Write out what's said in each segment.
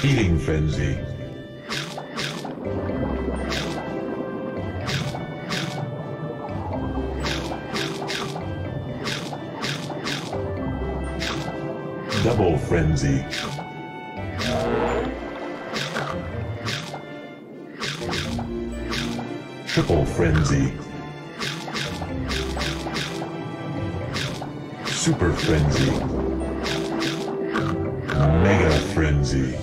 Feeding Frenzy. Double Frenzy. Triple Frenzy. Super Frenzy. Mega Frenzy.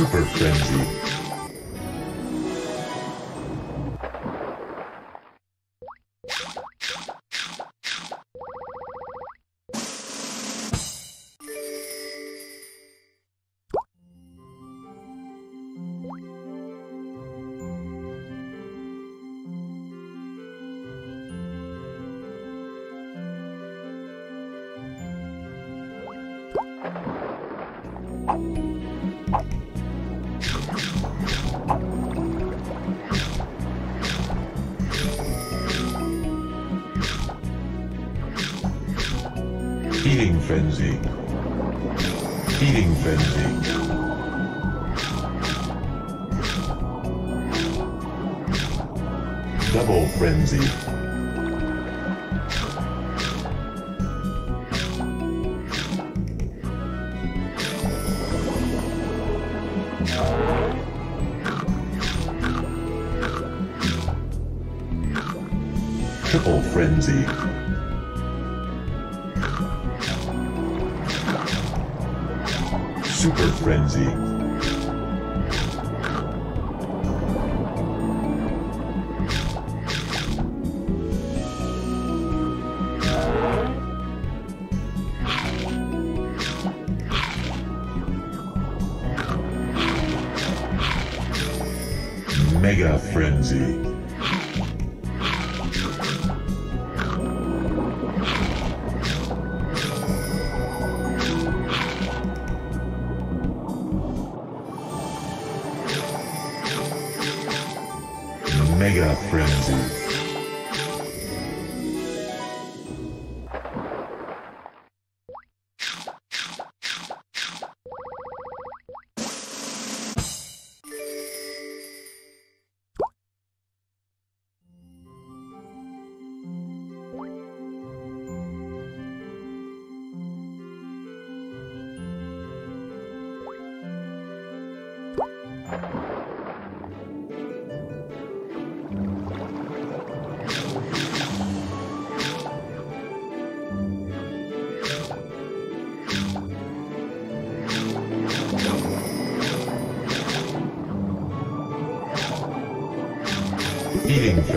Super Frenzy. Feeding Frenzy. Feeding Frenzy. Double Frenzy. Triple Frenzy. Super Frenzy. Mega Frenzy. Mega Frenzy. Feeding Frenzy.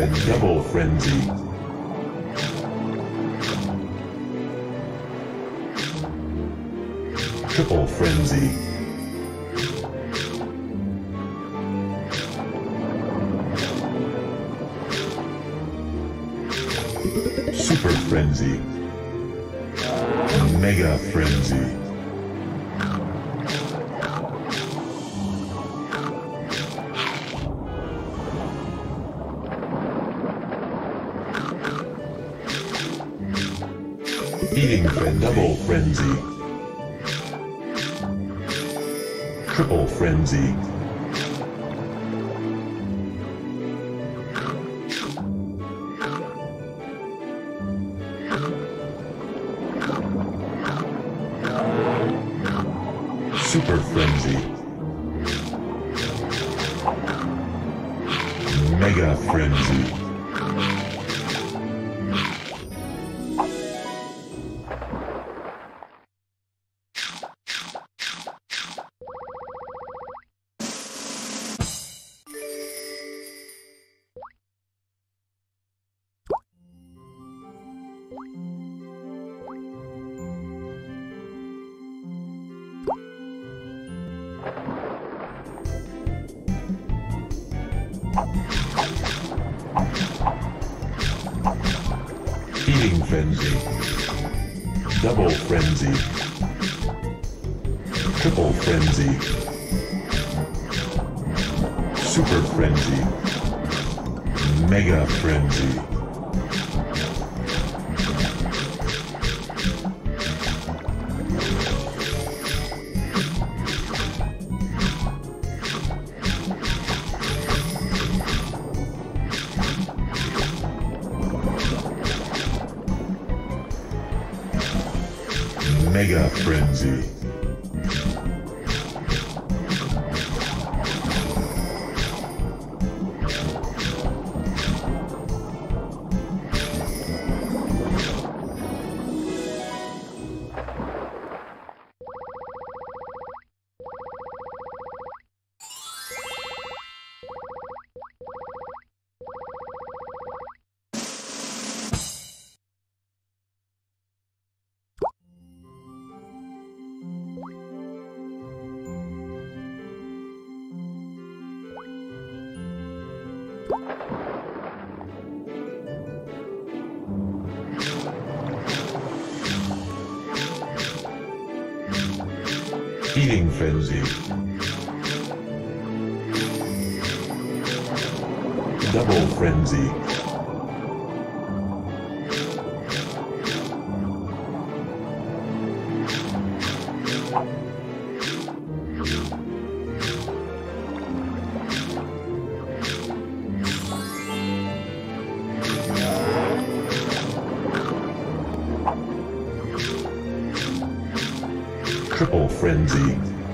Double Frenzy. Triple Frenzy. Super Frenzy. Mega Frenzy. Feeding Frenzy. Double Frenzy. Triple Frenzy. Super Frenzy. Mega Frenzy. Feeding Frenzy, Double Frenzy, Triple Frenzy, Super Frenzy, Mega Frenzy. Mega Frenzy. Feeding Frenzy,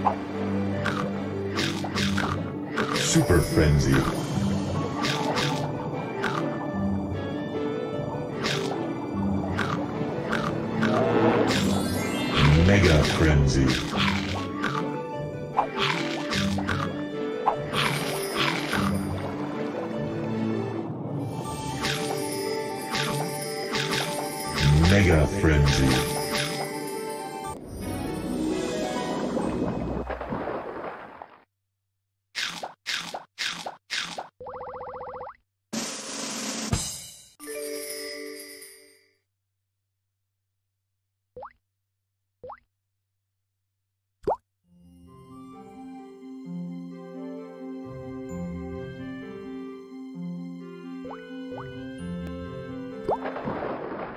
Double Frenzy, Triple Frenzy, Super Frenzy,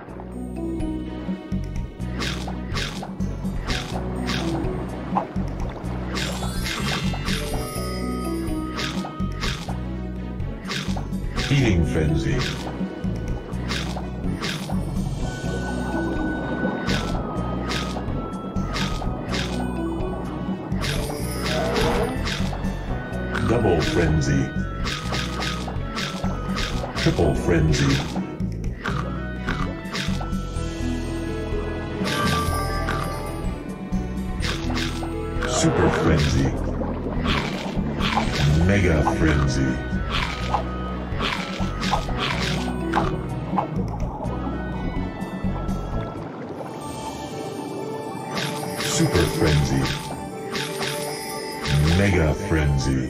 Mega Frenzy, Mega Frenzy. Feeding Frenzy, Double Frenzy, Triple Frenzy, Super Frenzy, Mega Frenzy. Super Frenzy, Mega Frenzy.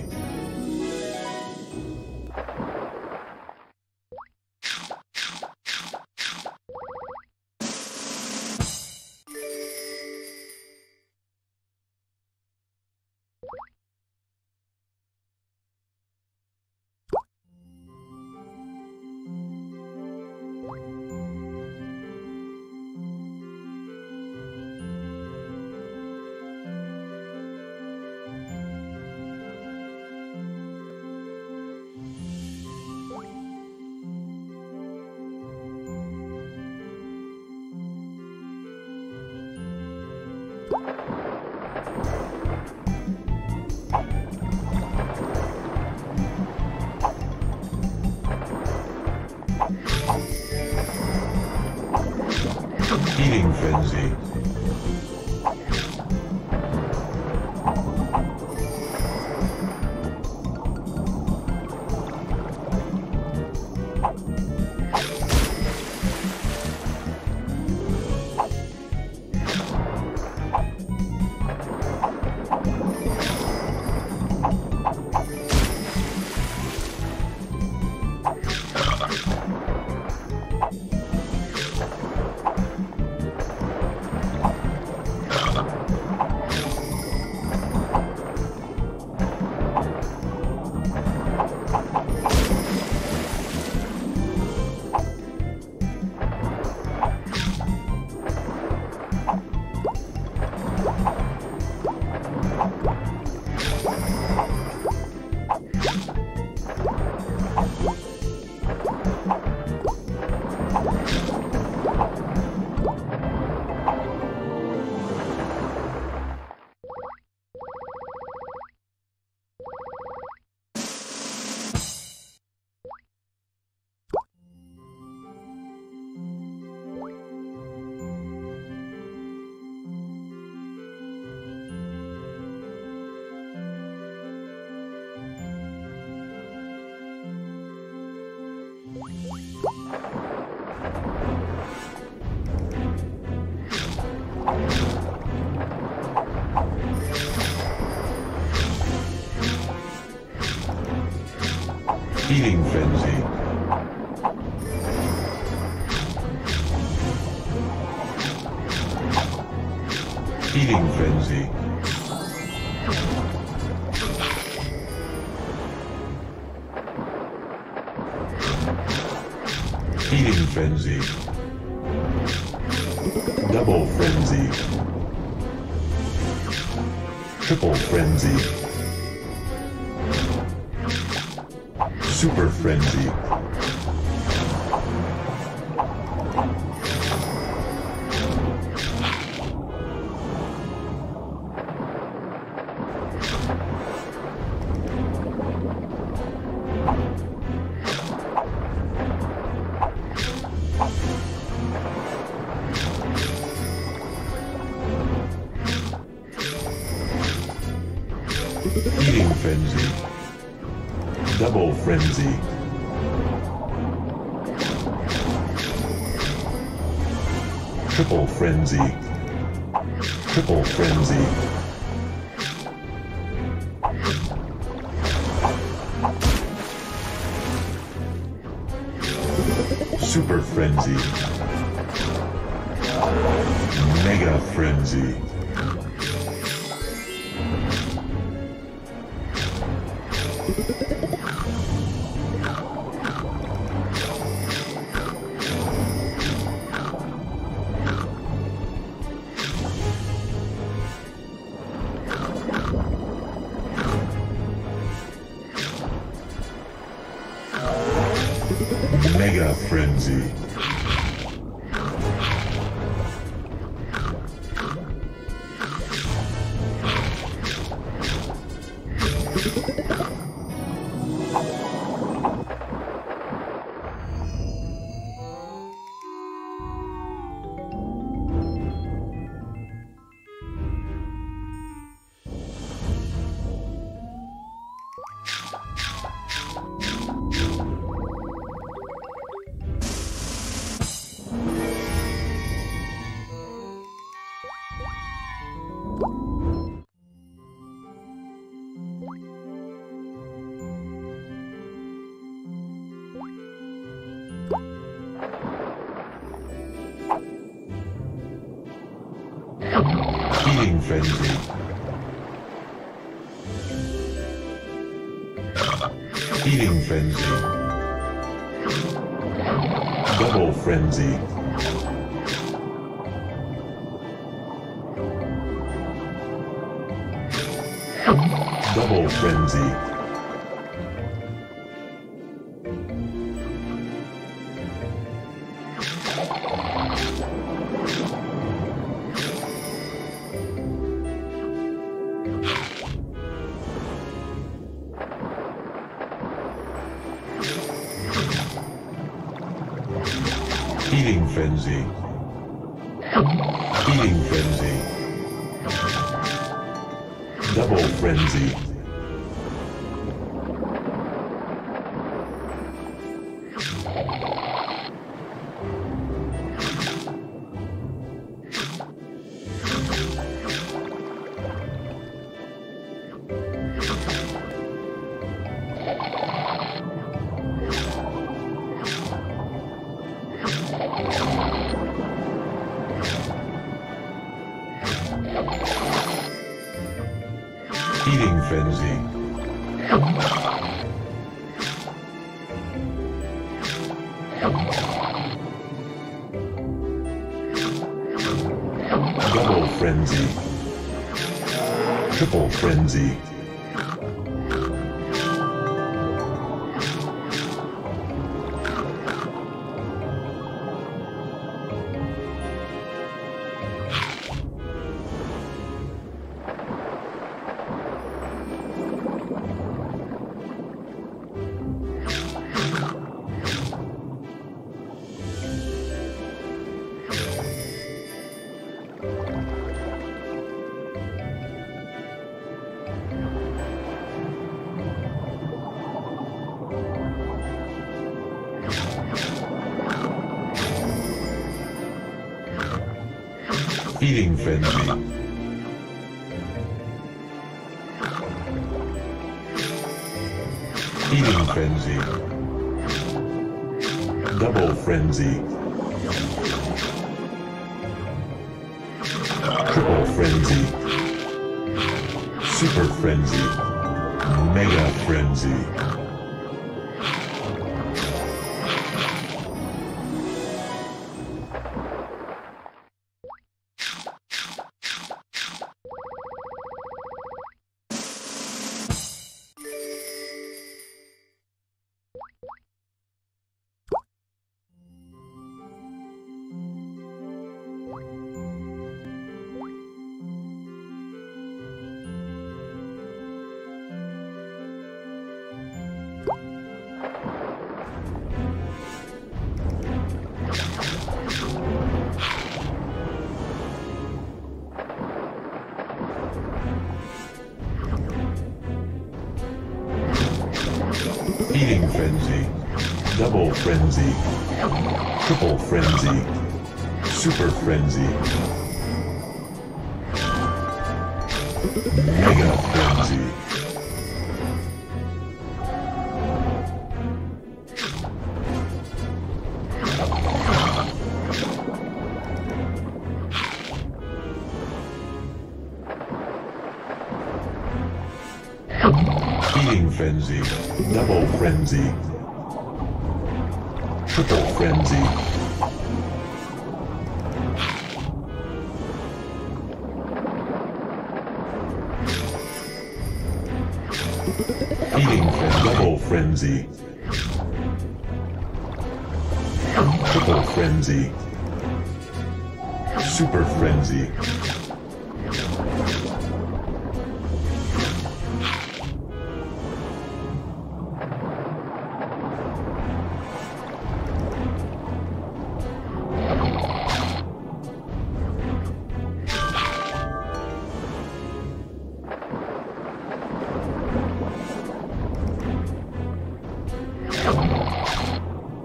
Feeding Frenzy, Feeding Frenzy. Feeding Frenzy. Feeding Frenzy. Double Frenzy. Triple Frenzy. Super Frenzy. Feeding Frenzy. Double Frenzy. Triple Frenzy. Triple Frenzy. Super Frenzy. Mega Frenzy. Mega Frenzy. Feeding Frenzy. Feeding Frenzy. Double Frenzy. Double Frenzy. Feeding Frenzy. Feeding Frenzy. Double Frenzy. Feeding Frenzy. Double Frenzy. Triple Frenzy. Feeding Frenzy. Feeding Frenzy. Double frenzy. Triple frenzy. Super frenzy. Mega frenzy. Feeding frenzy, double frenzy, triple frenzy, super frenzy, mega frenzy. Feeding frenzy, double frenzy, triple frenzy, feeding frenzy, double frenzy, triple frenzy, super frenzy. Feeding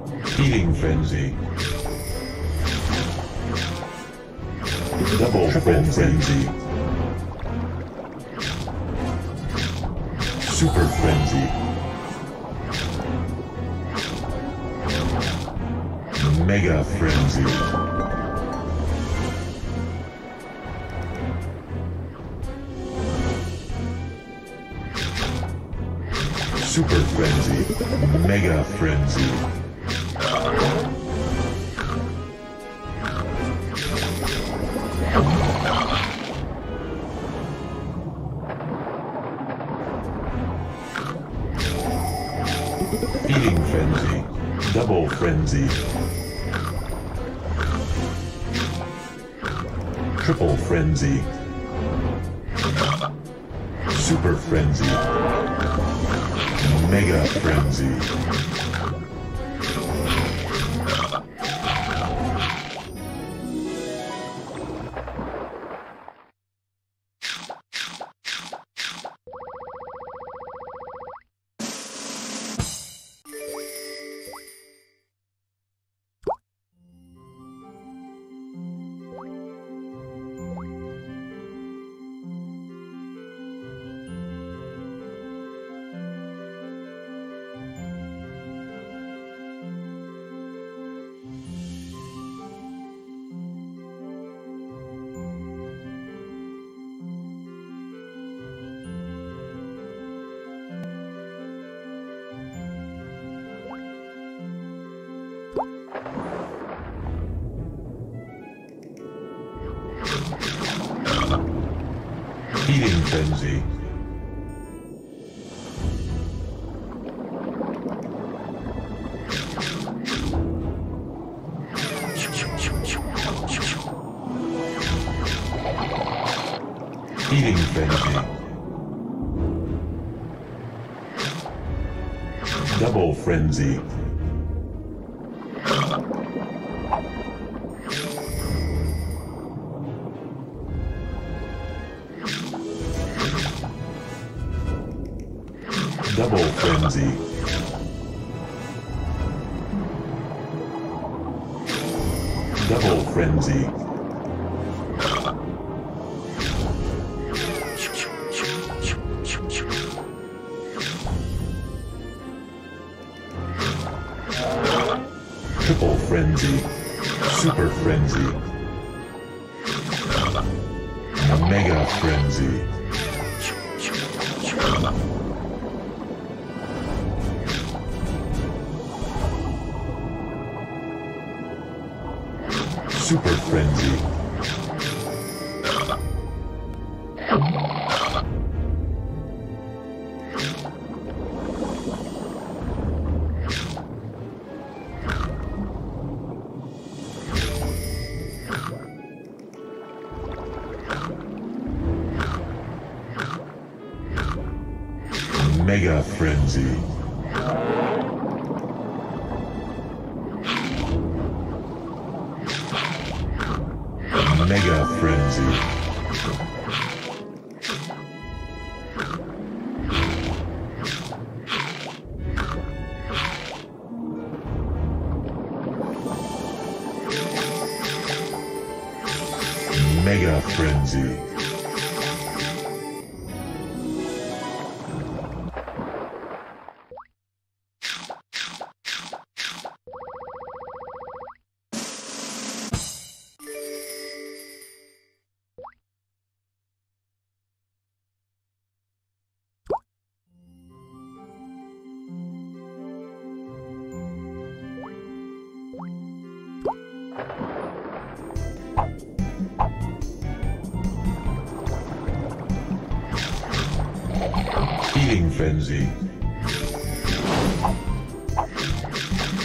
frenzy, double frenzy, super frenzy, mega frenzy. Super frenzy, mega frenzy, feeding frenzy, double frenzy, triple frenzy, super frenzy. Mega frenzy. Feeding frenzy, feeding frenzy, double frenzy, double frenzy, double frenzy, Triple Frenzy, Super Frenzy, Mega Frenzy, Super Frenzy. Mega Frenzy, Mega Frenzy, Mega Frenzy. Feeding Frenzy,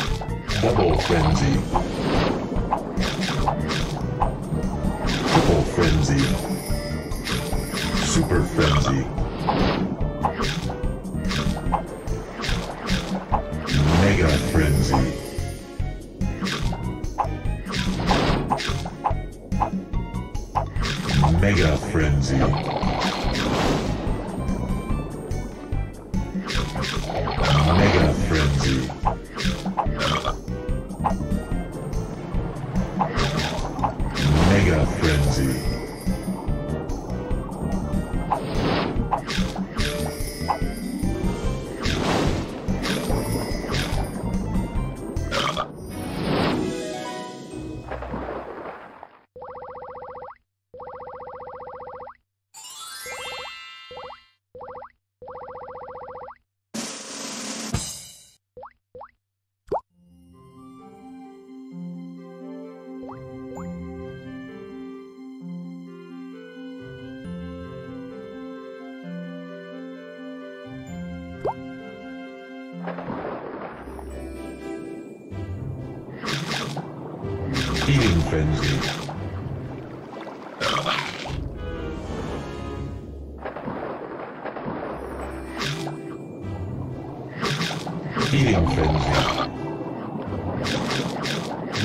Double Frenzy, Triple Frenzy, Super Frenzy, Mega Frenzy. Mega Frenzy, Mega Frenzy, Mega Frenzy, Feeding Frenzy, Feeding Frenzy,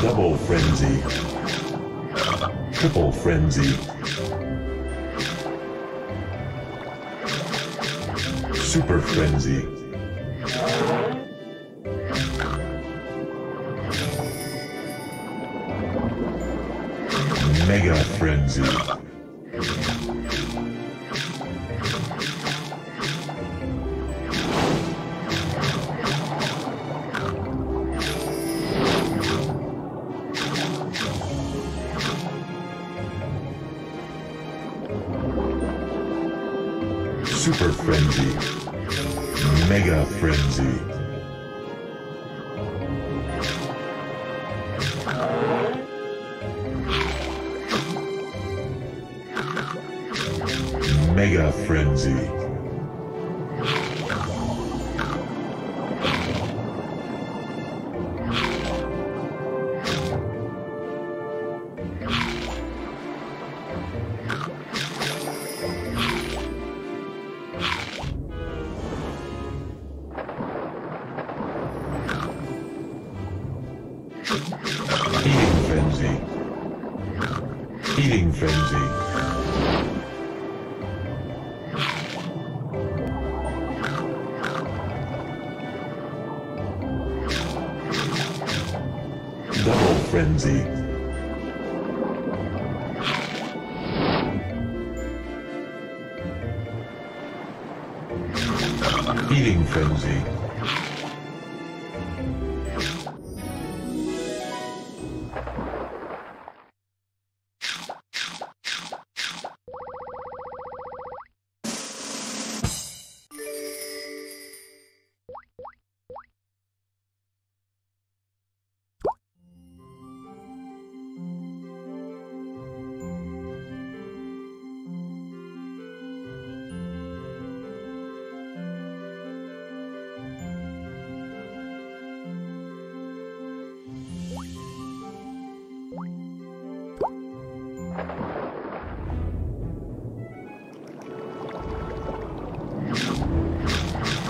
Double Frenzy, Triple Frenzy, Super Frenzy, Mega Frenzy, Super Frenzy, Mega Frenzy. Mega Frenzy, Feeding Frenzy, Feeding Frenzy. Double Frenzy, Feeding Frenzy.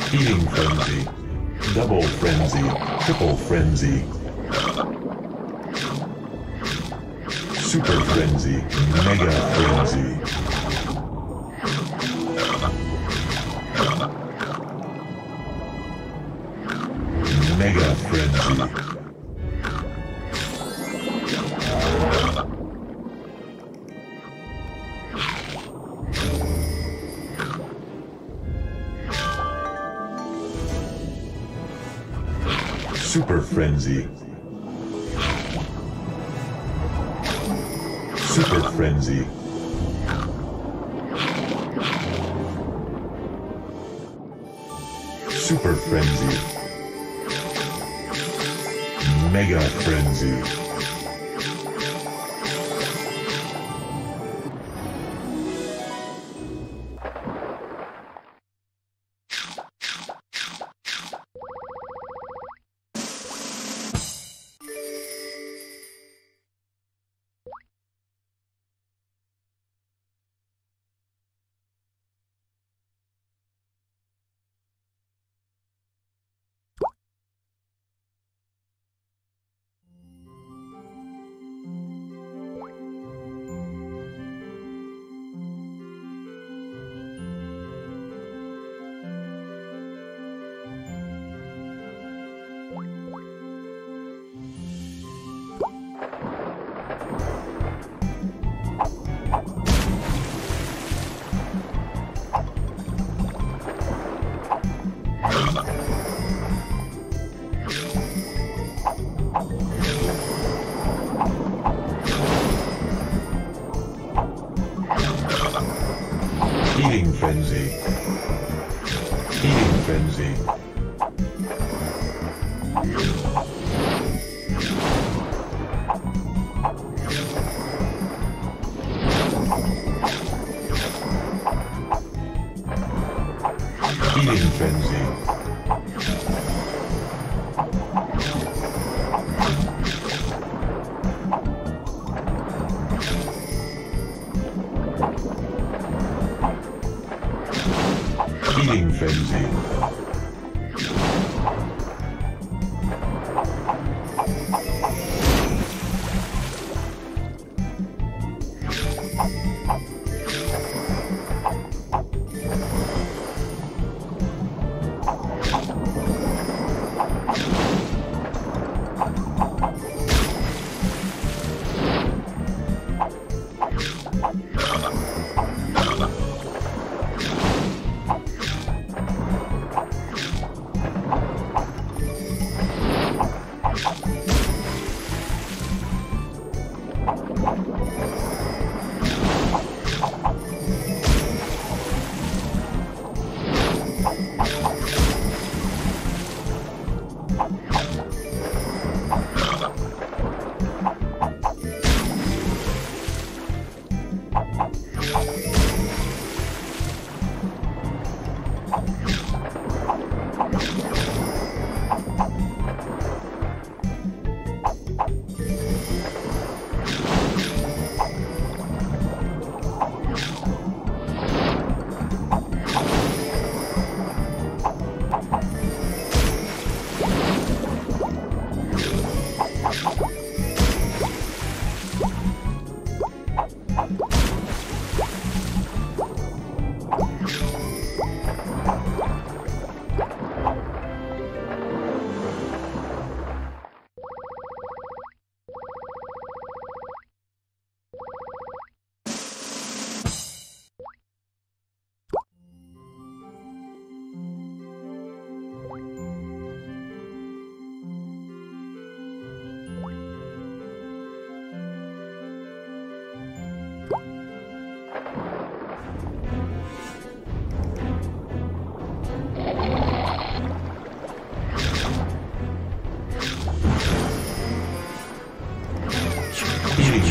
Feeding Frenzy, Double Frenzy, Triple Frenzy, Super Frenzy, Mega Frenzy, Mega Frenzy. Super Frenzy, Super Frenzy, Super Frenzy, Mega Frenzy, Feeding Frenzy, Feeding Frenzy, Feeding Frenzy, Feeding Frenzy,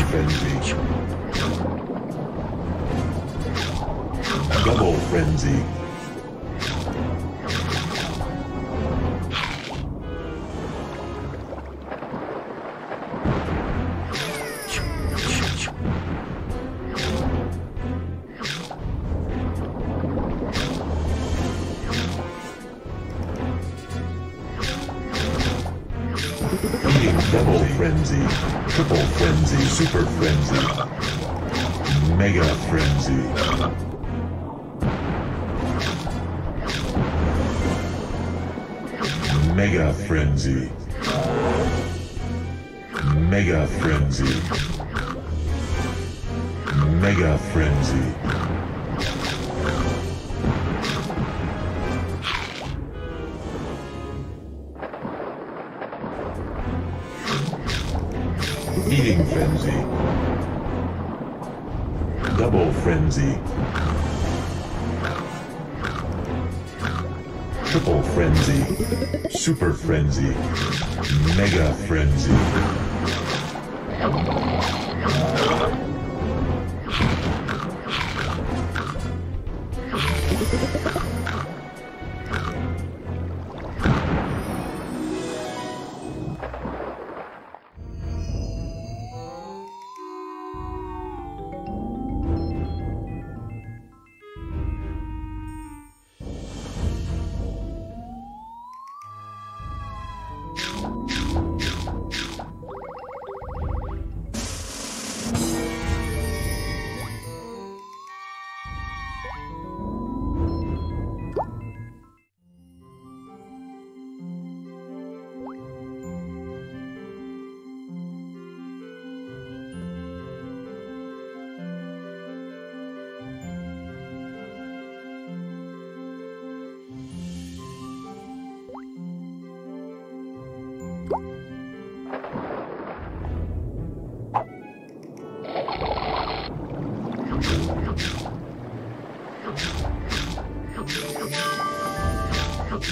Frenzy, Double Frenzy, Double Frenzy, Triple Frenzy, Super Frenzy, Mega Frenzy. Mega Frenzy. Mega Frenzy. Mega Frenzy. Feeding Frenzy. Double Frenzy. Triple Frenzy, Super Frenzy, Mega Frenzy.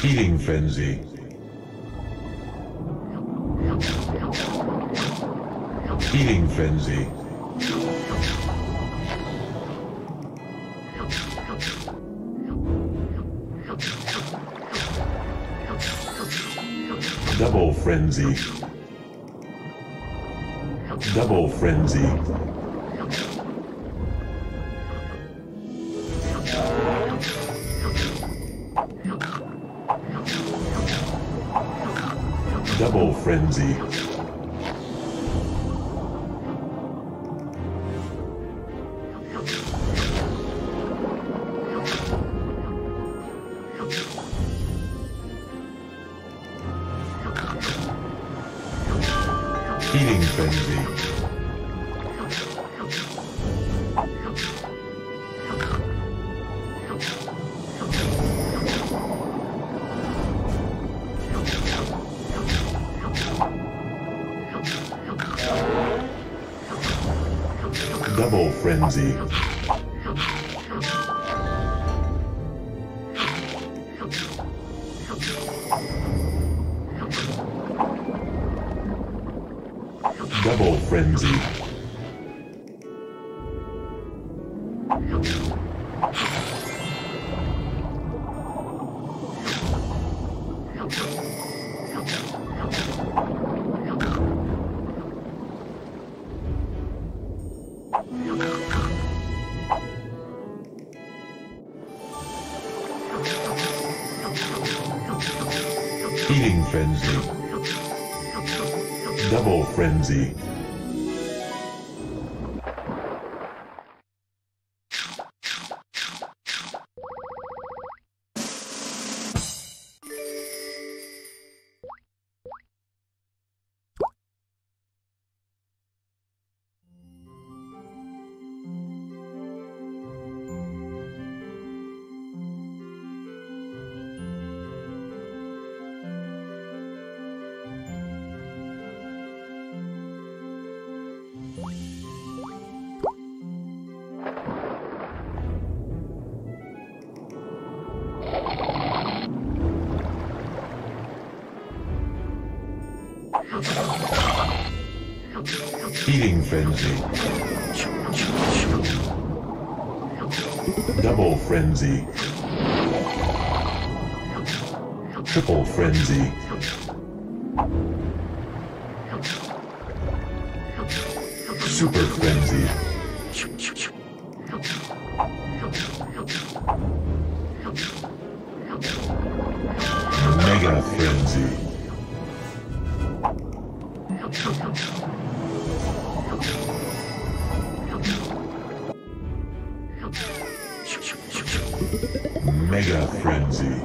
Feeding Frenzy. Feeding Frenzy. Double Frenzy. Double Frenzy. Double Frenzy. Feeding Frenzy. Double Frenzy. Double Frenzy. Feeding Frenzy. Double Frenzy. Feeding Frenzy. Double Frenzy. Triple Frenzy. Super Frenzy. Mega Frenzy. Mega Frenzy.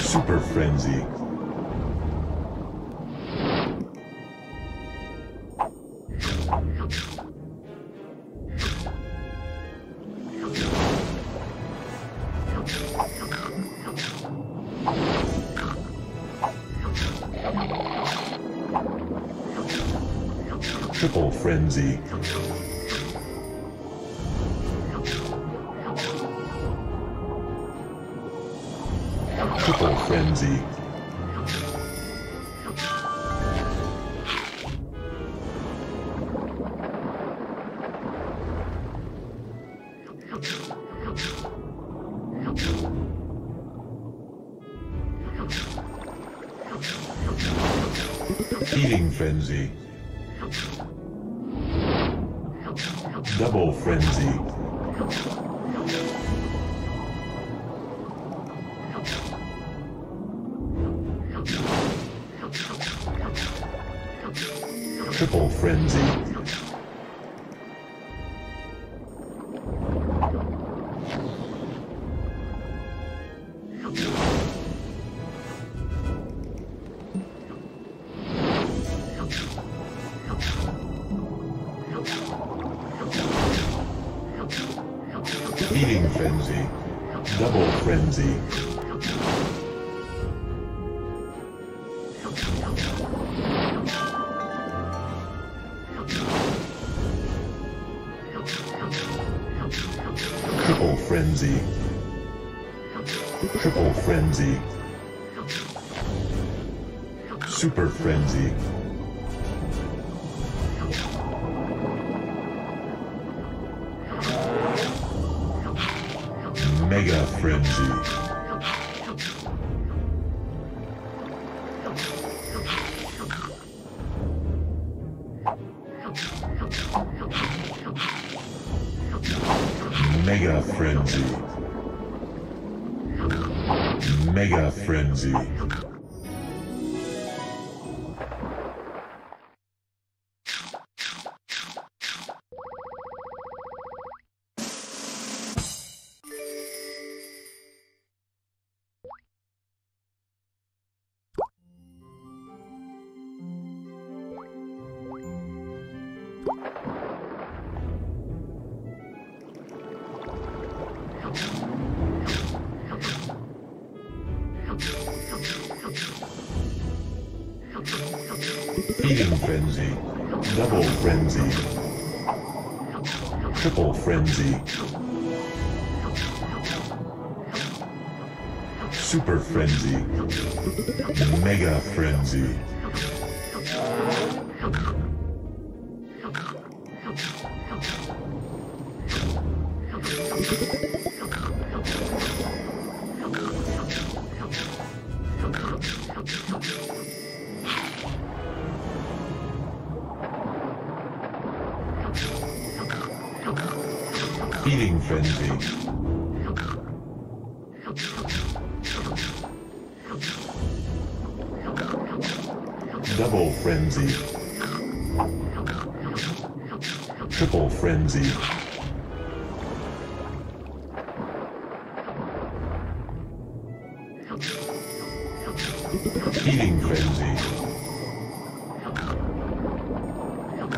Super Frenzy. Triple Frenzy. Triple Frenzy. Feeding Frenzy. Double Frenzy. Triple Frenzy. Feeding Frenzy. Double Frenzy. Triple Frenzy. Triple Frenzy. Super Frenzy. Mega Frenzy. Mega Frenzy. Mega Frenzy. Feeding Frenzy. Double Frenzy. Triple Frenzy. Super Frenzy. Mega Frenzy. Feeding Frenzy. Double Frenzy. Triple Frenzy. Feeding Frenzy.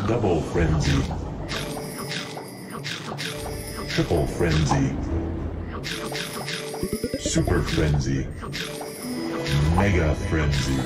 Double Frenzy. Triple Frenzy. Super Frenzy. Mega Frenzy.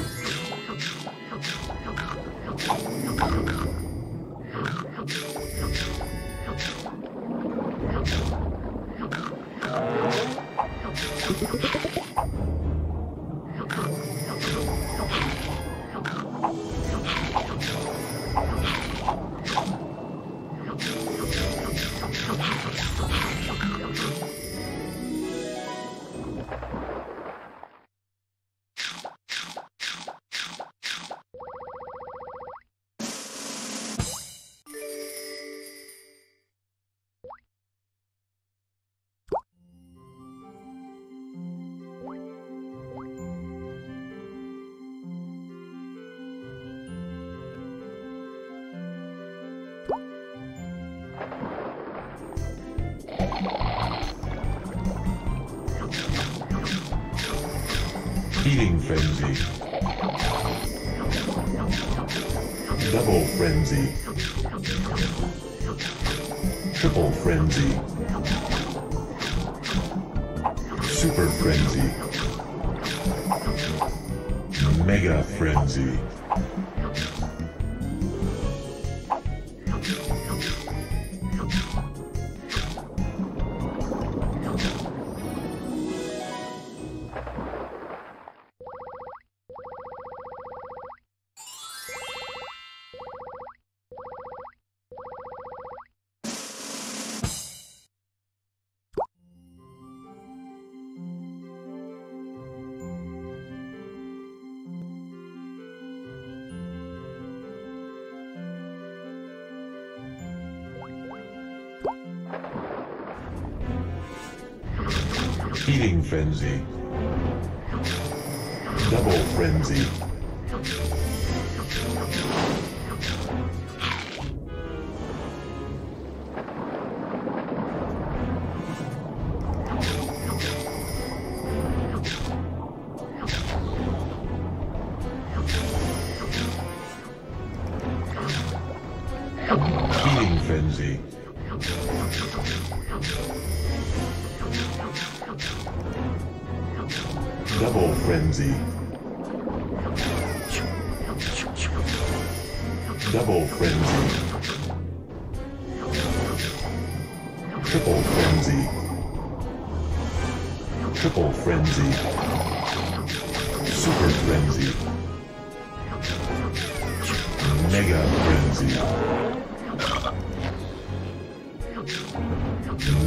Feeding Frenzy. Double Frenzy. Triple Frenzy. Super Frenzy. Mega Frenzy. Feeding Frenzy. Double Frenzy. Feeding Frenzy. Double Frenzy. Double Frenzy. Triple Frenzy. Triple Frenzy. Super Frenzy. Mega Frenzy.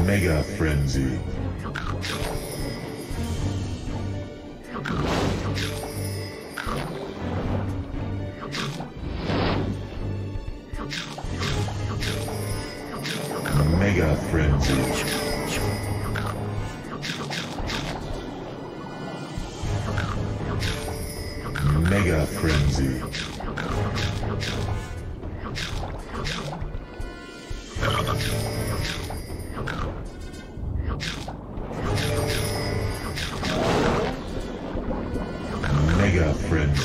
Mega Frenzy. Mega Frenzy. Mega Frenzy. Mega Frenzy. Mega Frenzy.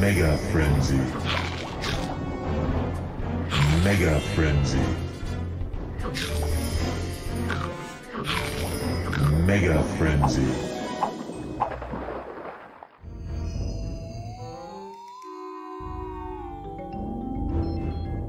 Mega Frenzy. Mega Frenzy.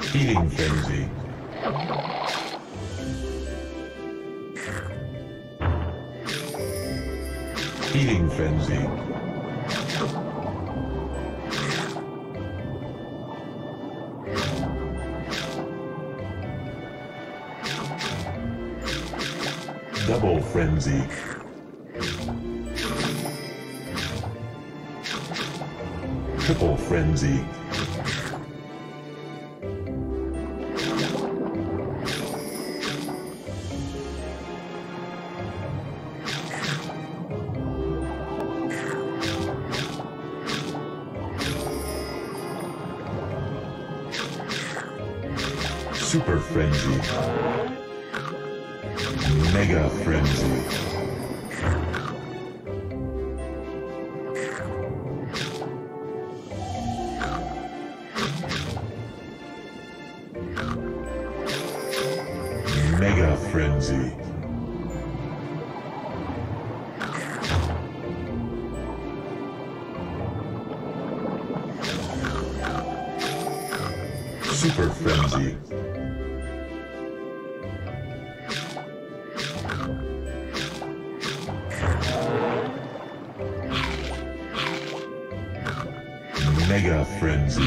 Feeding Frenzy. Feeding Frenzy. Double Frenzy. Triple Frenzy. Super Frenzy. Mega Frenzy. Mega Frenzy. Super Frenzy. Mega Frenzy.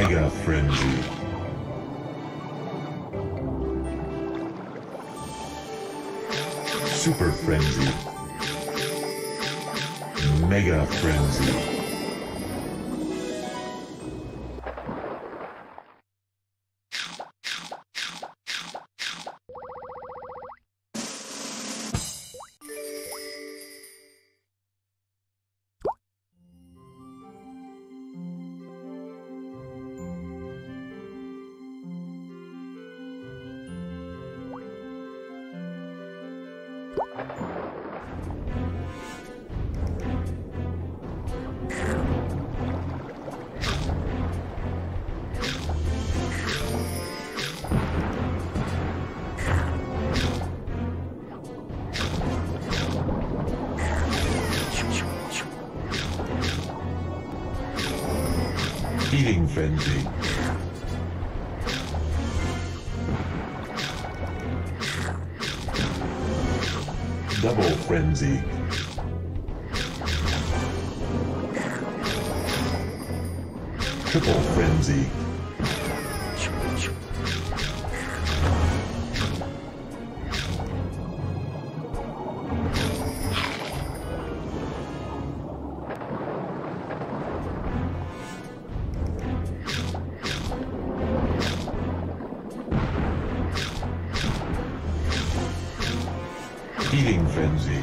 Mega Frenzy. Super Frenzy. Mega Frenzy. Feeding Frenzy. Double Frenzy. Triple Frenzy. Feeding Frenzy.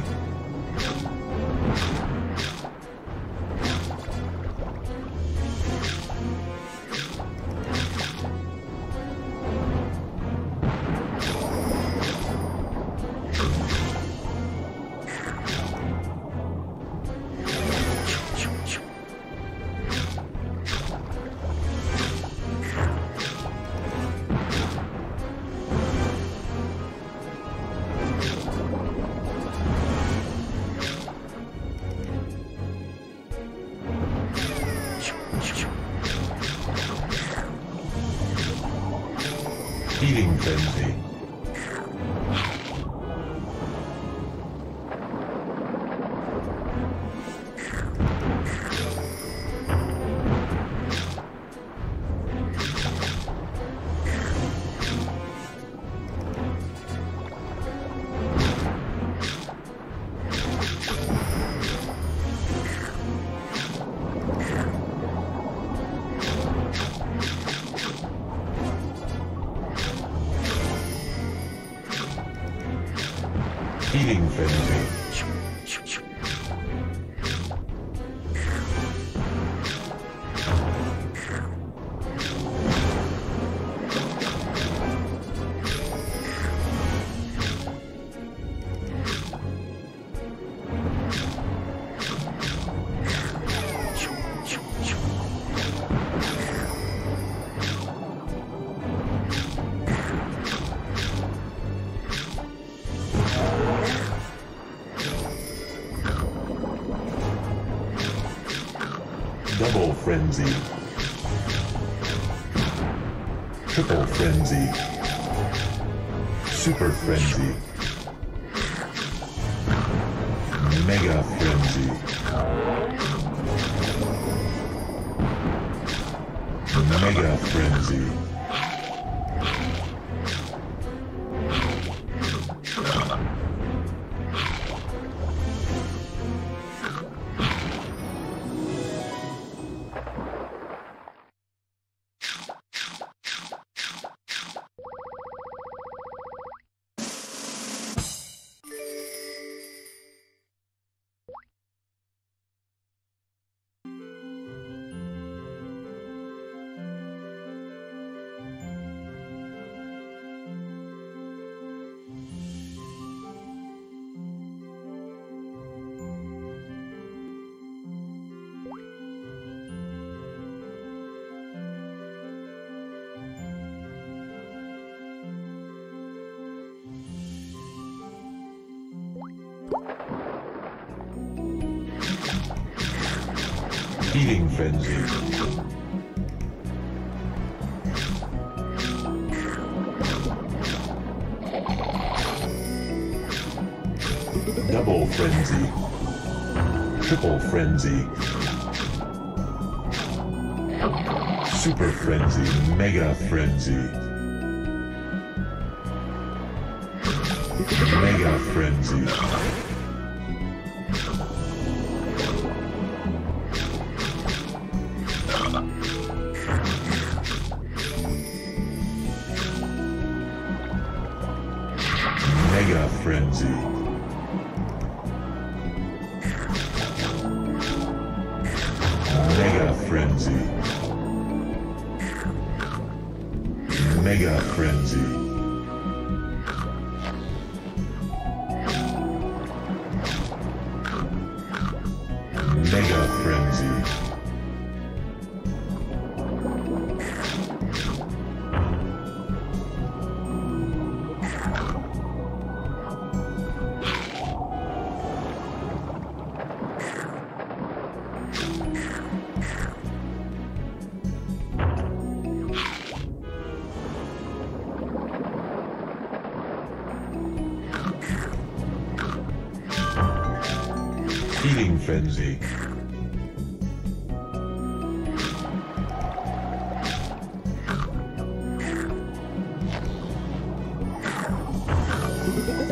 Feeding Frenzy. Feeding Frenzy. Double Frenzy. Triple Frenzy. Super Frenzy. Mega Frenzy. Mega Frenzy. Feeding Frenzy. Double Frenzy. Triple Frenzy. Super Frenzy, Mega Frenzy. Mega Frenzy. Mega Frenzy. Frenzy. Mega Frenzy. Mega Frenzy. Feeding Frenzy.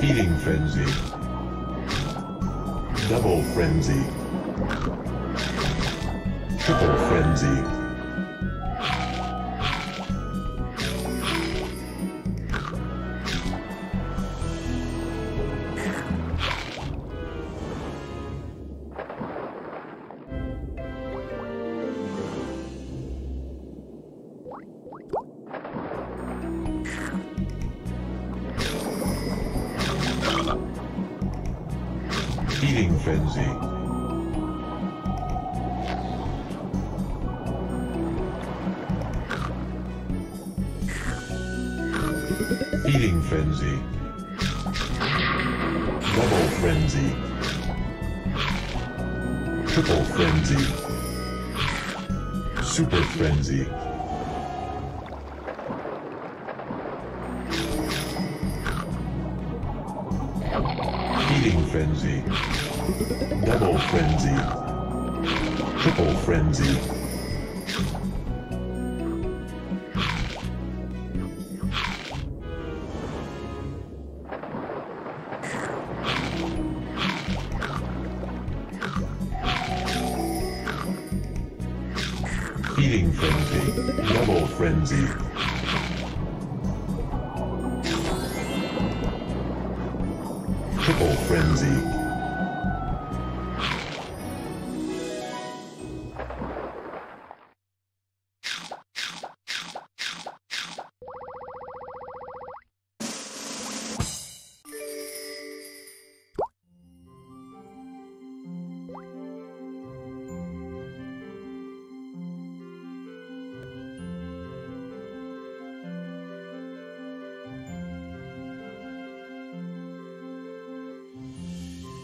Feeding Frenzy. Double Frenzy. Triple Frenzy. Feeding Frenzy. Feeding Frenzy. Double Frenzy. Triple Frenzy. Super Frenzy. Feeding Frenzy. Double Frenzy. Triple Frenzy. Feeding Frenzy. Double Frenzy. Triple Frenzy.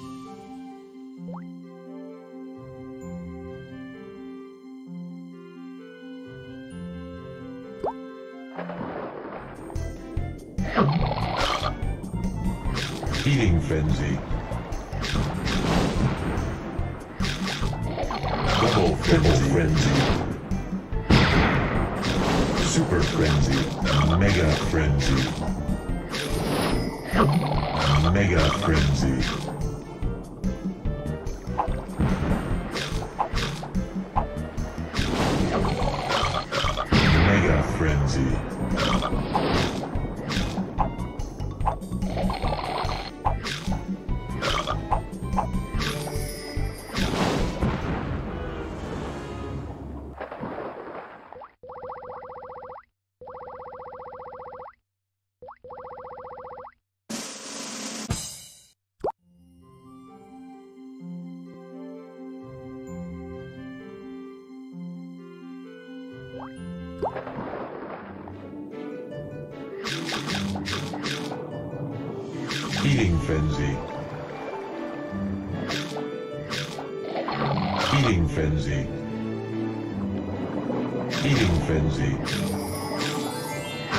Feeding Frenzy. Double Frenzy. Frenzy. Super Frenzy. Mega Frenzy. Mega Frenzy. Feeding Frenzy. Feeding Frenzy. Feeding Frenzy.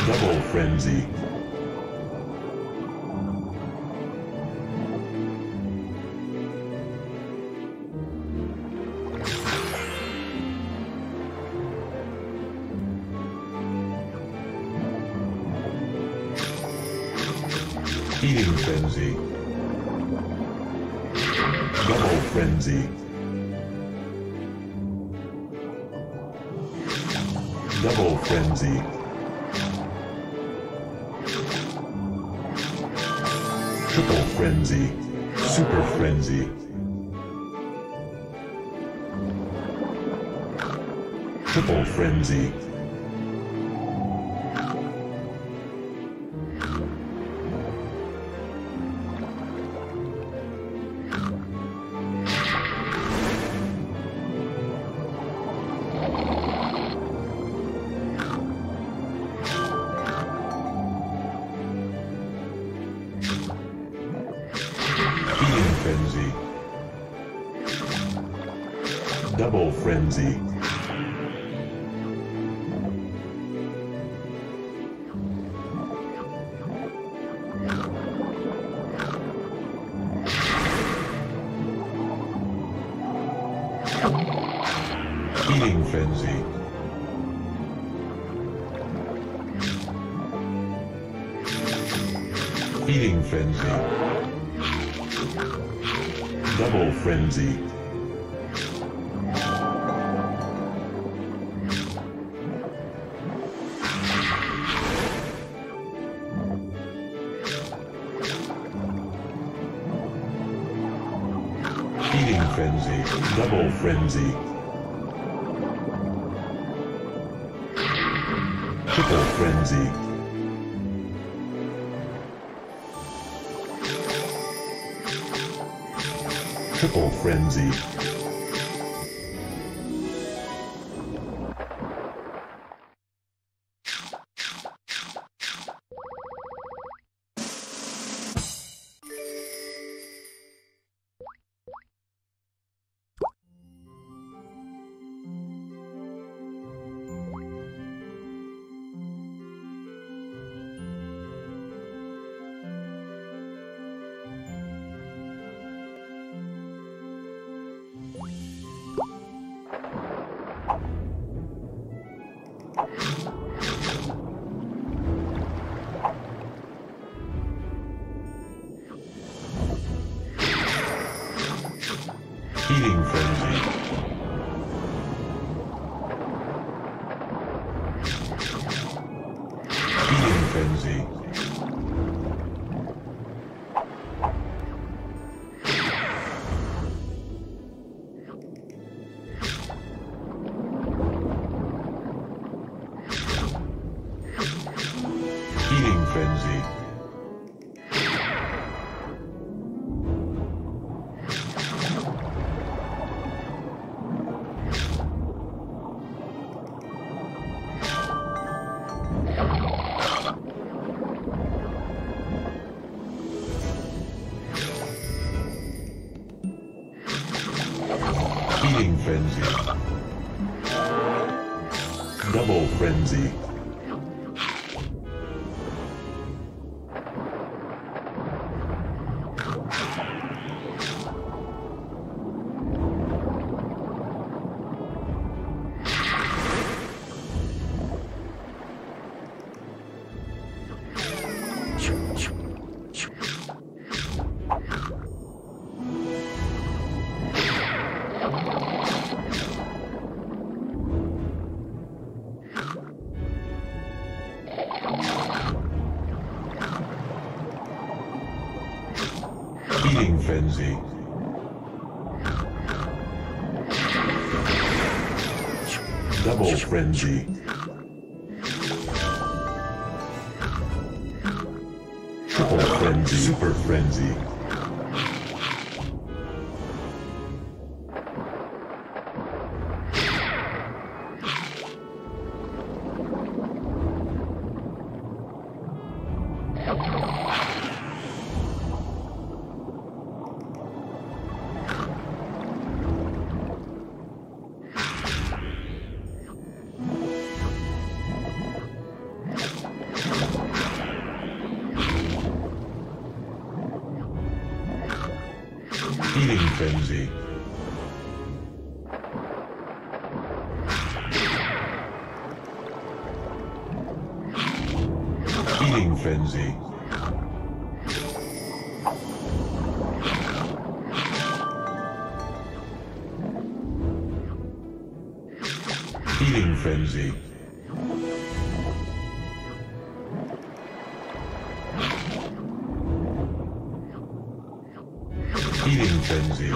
Double Frenzy. Feeding Frenzy, Double Frenzy, Double Frenzy, Triple Frenzy, Super Frenzy, Triple Frenzy, Feeding Frenzy, Double Frenzy, Feeding Frenzy, Feeding Frenzy, Double Frenzy, Feeding Frenzy, Double Frenzy, Triple Frenzy, Triple Frenzy, Feeding Frenzy, Feeding Frenzy, Feeding Frenzy, Feeding Frenzy, Double Frenzy, Feeding Frenzy, Double Frenzy, Triple Frenzy, Super Frenzy, Feeding Frenzy, Feeding Frenzy, Frenzy. Feeding Frenzy.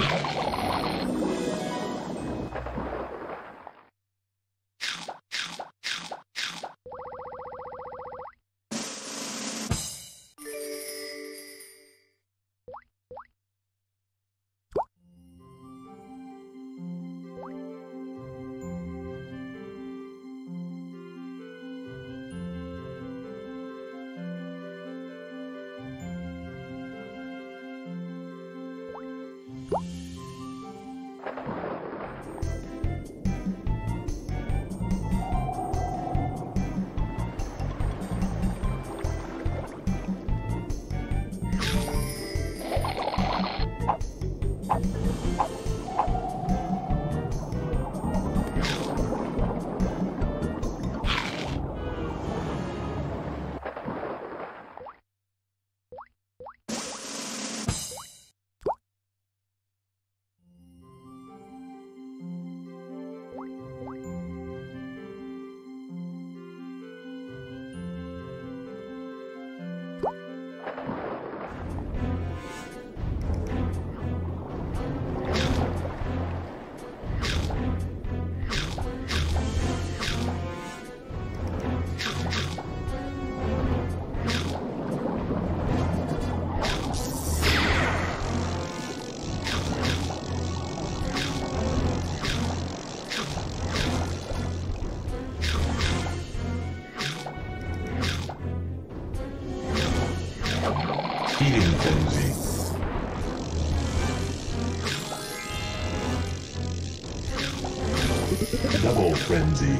Double Frenzy.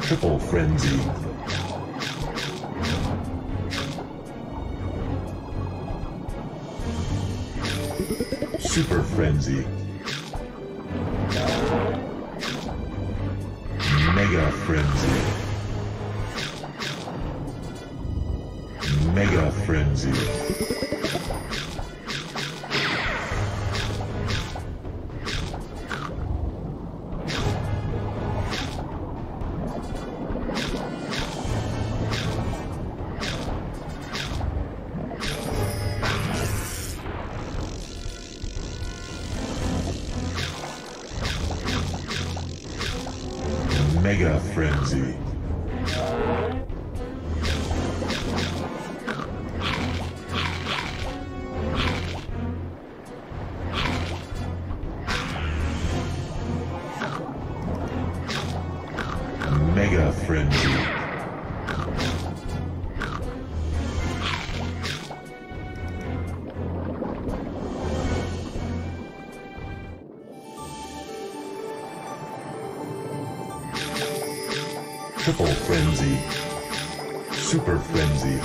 Triple Frenzy. Super Frenzy. Mega Frenzy. Mega Frenzy. Mega Frenzy. Mega Frenzy. Triple Frenzy. Super Frenzy.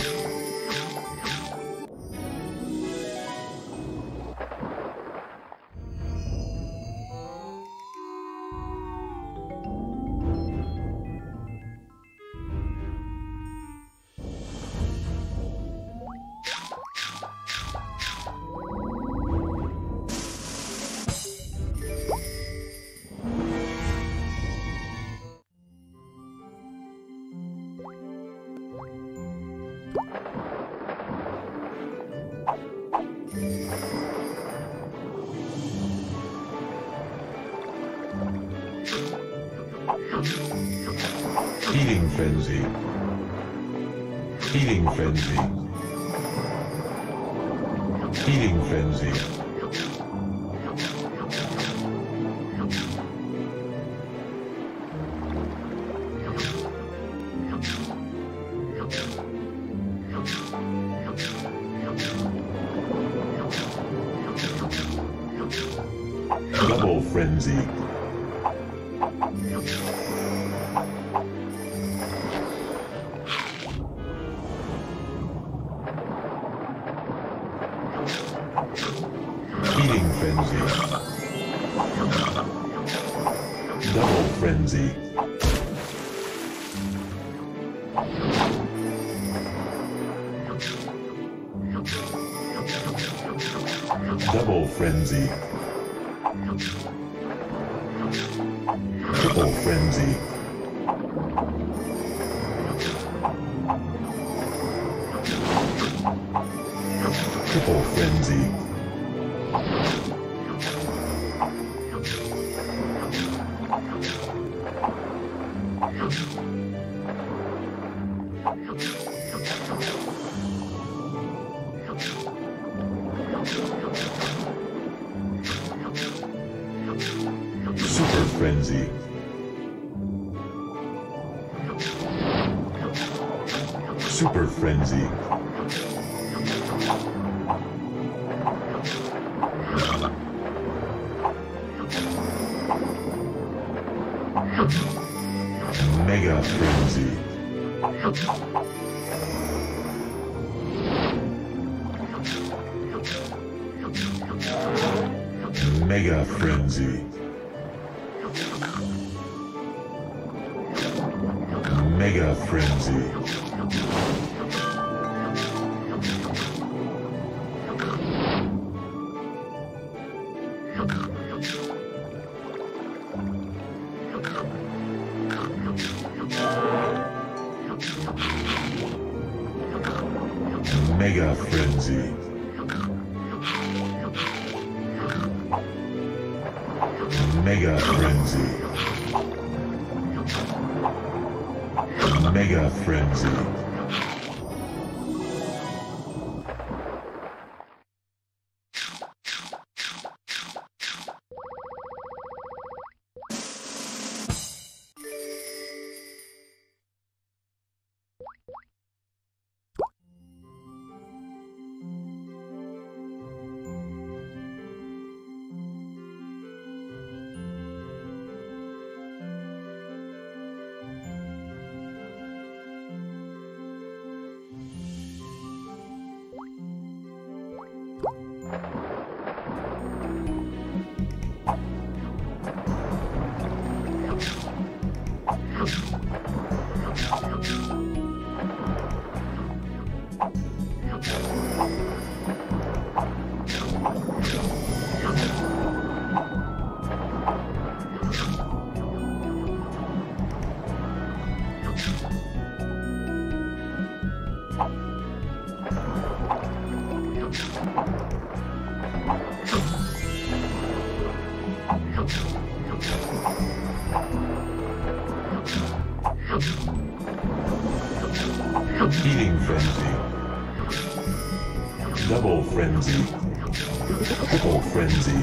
Feeding Frenzy. Feeding Frenzy. Feeding Frenzy. Double Frenzy. Feeding Frenzy. Double Frenzy. Double Frenzy. frenzy. Triple frenzy. Super frenzy. Super frenzy. Mega frenzy. Mega frenzy. Mega frenzy. Mega frenzy. Mega frenzy. Mega frenzy. Feeding frenzy. Double frenzy. Triple frenzy.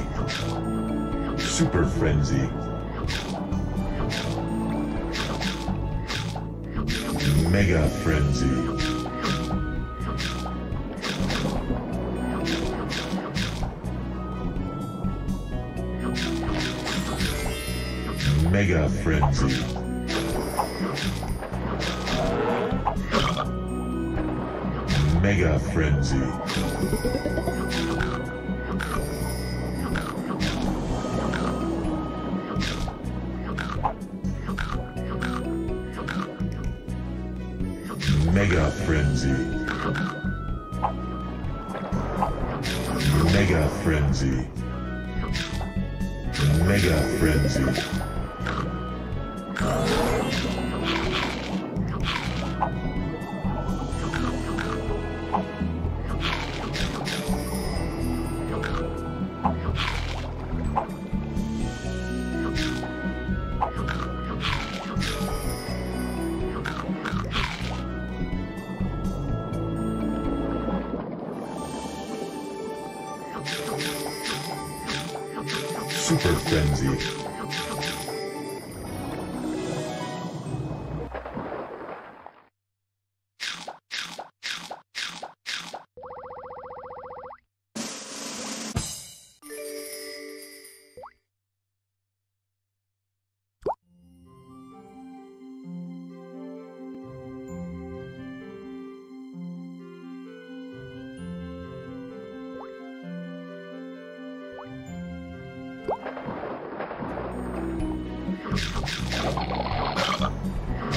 Super frenzy. Mega frenzy. Mega frenzy. Mega frenzy. Mega frenzy. Mega frenzy. Mega frenzy. Super frenzy.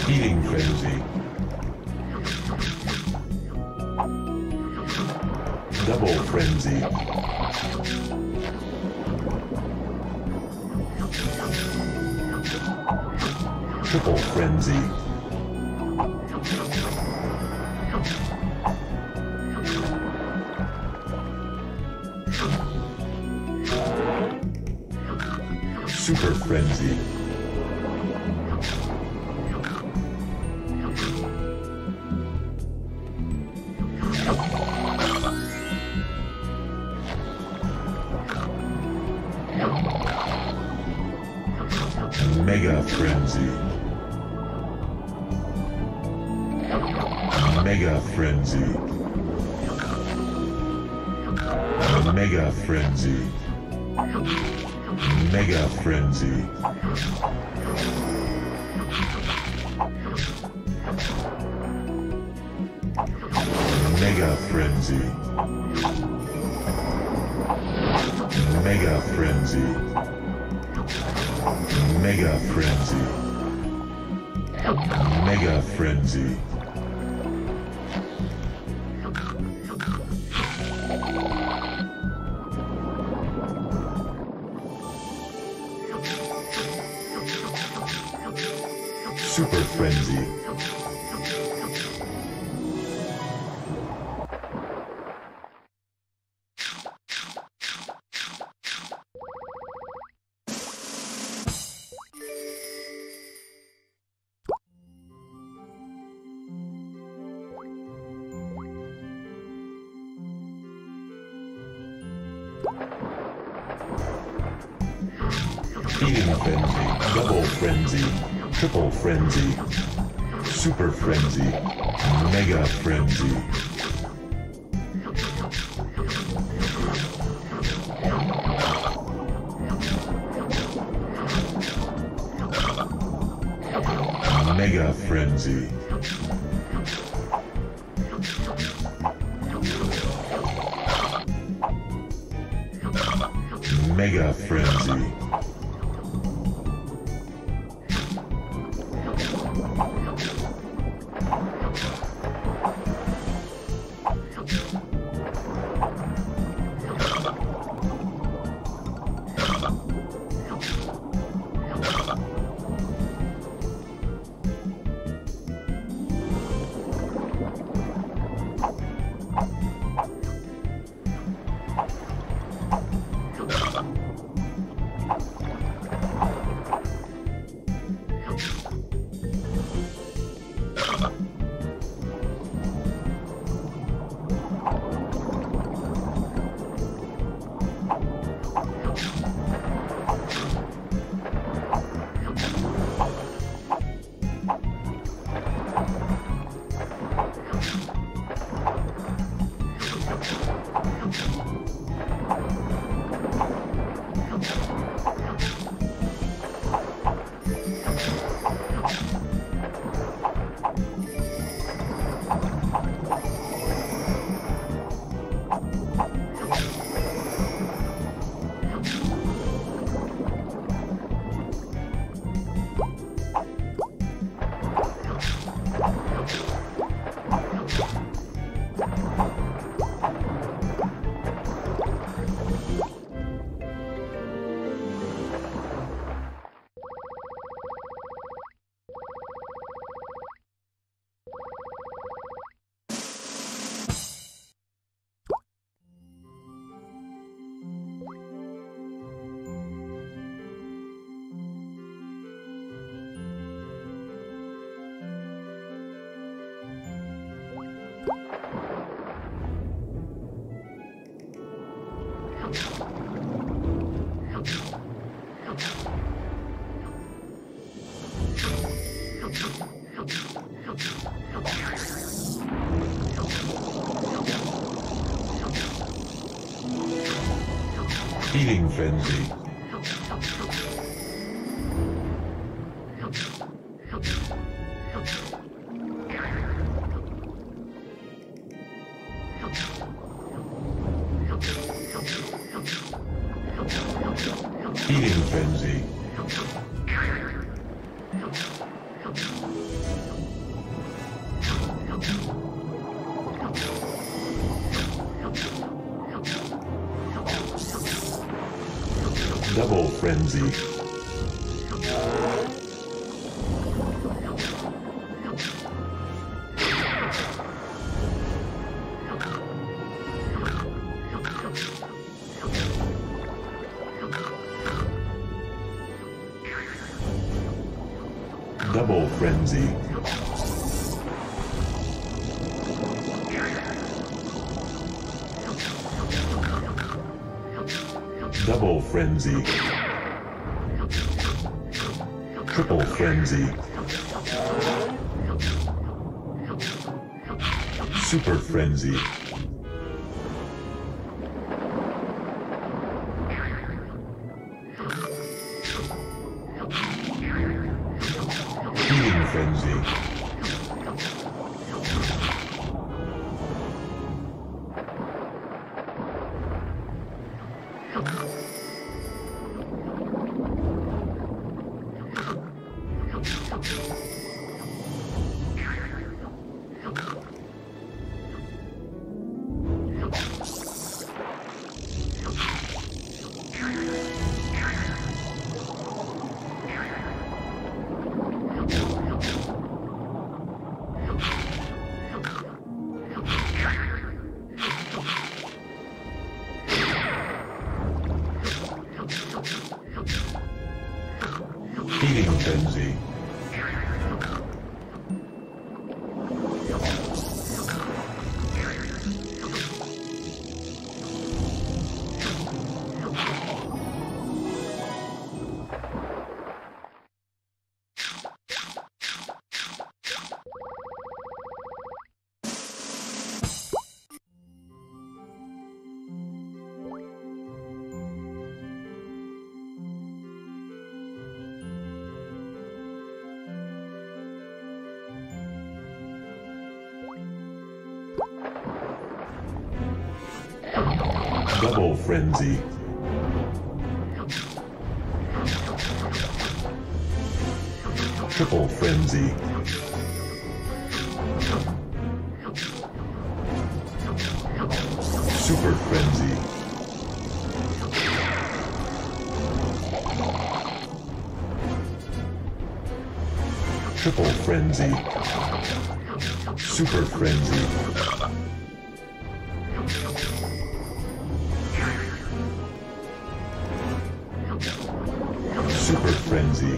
Feeding frenzy. Double frenzy. Triple Frenzy. Super Frenzy. Mega Frenzy. Mega Frenzy. Mega Frenzy. Mega Frenzy. Mega Frenzy. Mega Frenzy. Mega Frenzy. Mega Frenzy. Super Frenzy. Feeding Frenzy, Double Frenzy, Triple Frenzy, Super Frenzy, Mega Frenzy, Mega Frenzy, Mega Frenzy. Feeding Frenzy. Feeding Frenzy. Double Frenzy. Double Frenzy. Double Frenzy. Triple Frenzy. Super Frenzy. Feeding Frenzy. Feeding Frenzy. Double Frenzy. Triple Frenzy. Super Frenzy. Triple Frenzy. Super Frenzy. Super Frenzy.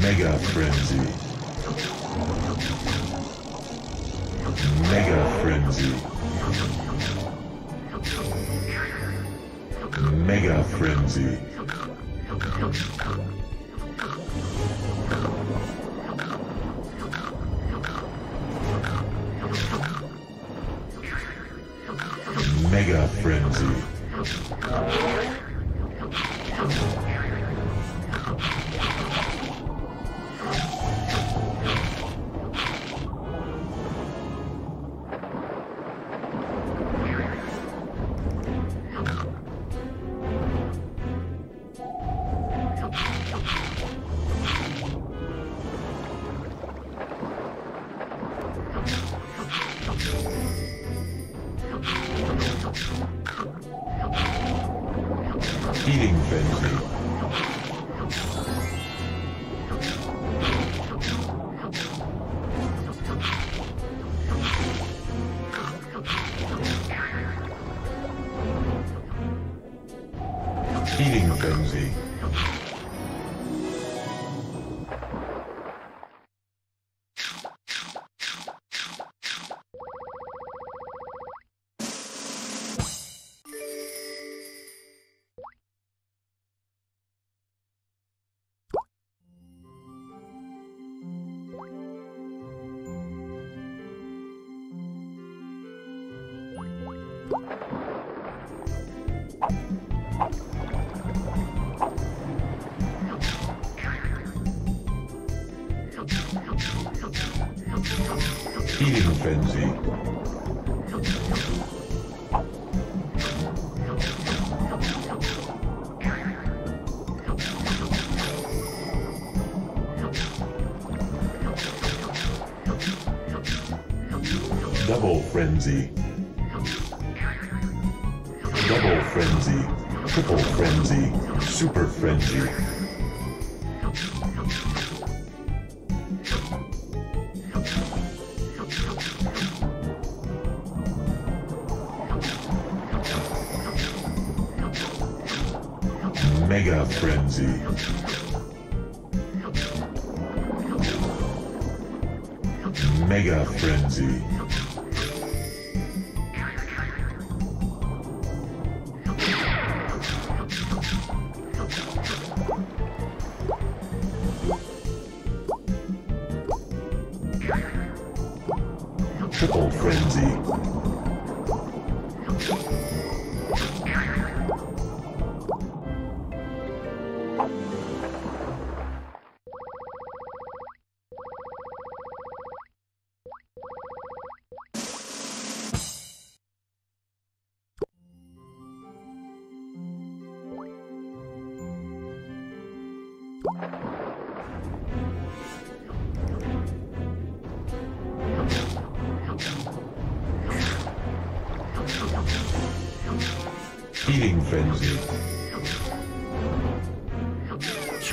Mega Frenzy. Mega Frenzy. Mega Frenzy. Mega Frenzy. Feeding Frenzy. Feeding Frenzy. Feeding Frenzy. Double Frenzy. Double Frenzy. Triple Frenzy. Super Frenzy. Mega Frenzy. Mega Frenzy. Triple Frenzy. Feeding Frenzy.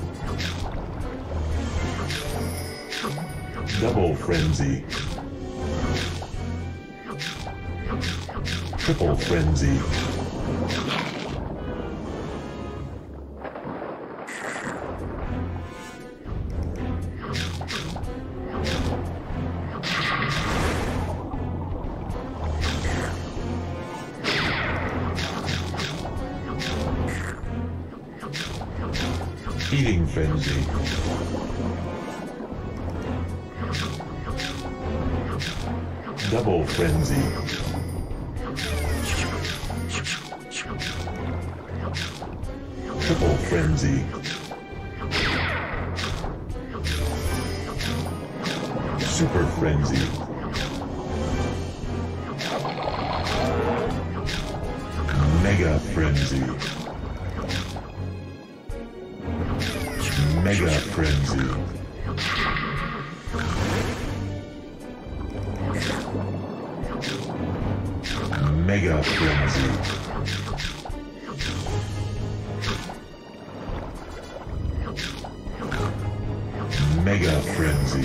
Double Frenzy. Triple Frenzy. Feeding Frenzy. Double Frenzy. Triple Frenzy. Super Frenzy. Mega Frenzy. Mega Frenzy. Mega Frenzy. Mega Frenzy.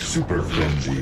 Super Frenzy.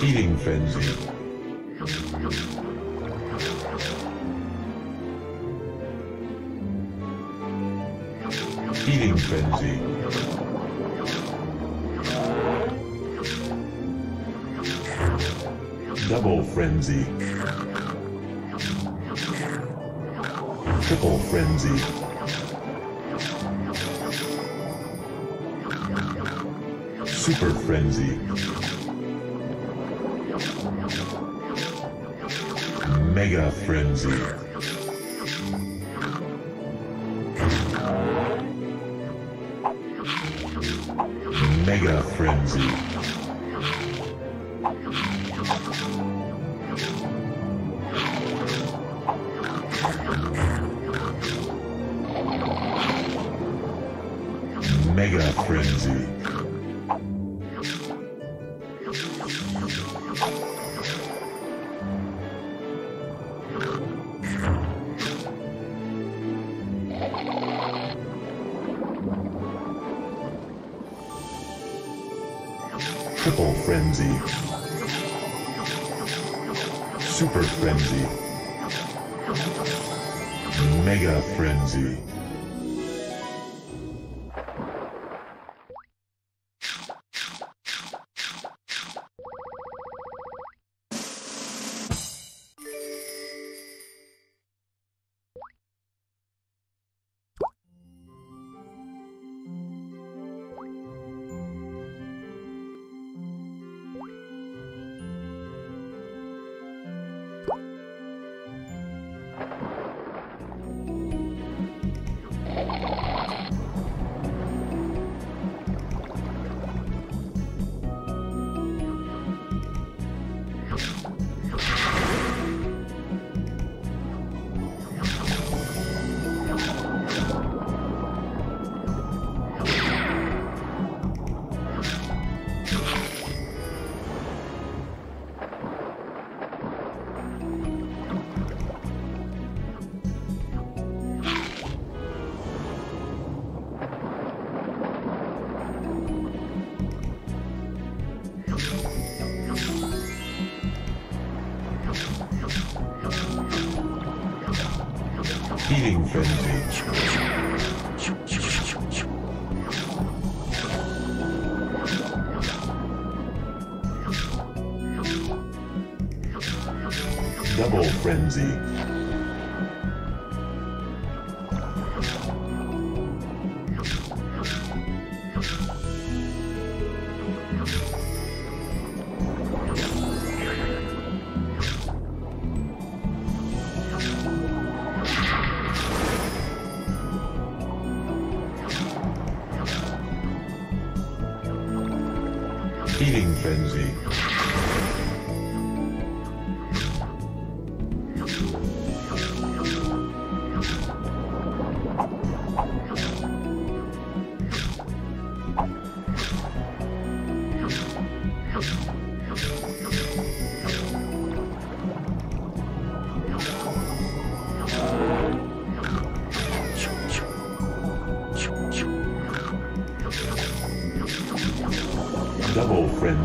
Feeding Frenzy. Feeding Frenzy. Double Frenzy. Triple Frenzy. Super Frenzy. Mega Frenzy. Mega Frenzy. Frenzy. Mega Frenzy. Triple Frenzy. Super Frenzy. Mega Frenzy. Feeding Frenzy. Double Frenzy. Feeding Frenzy. Double Frenzy.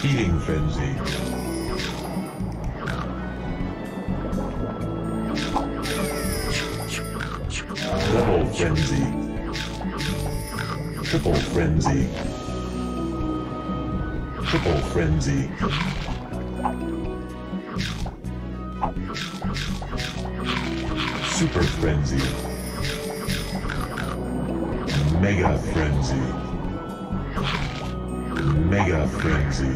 Feeding Frenzy. Double Frenzy. Triple Frenzy. Triple Frenzy. Super Frenzy. Mega Frenzy. Mega Frenzy.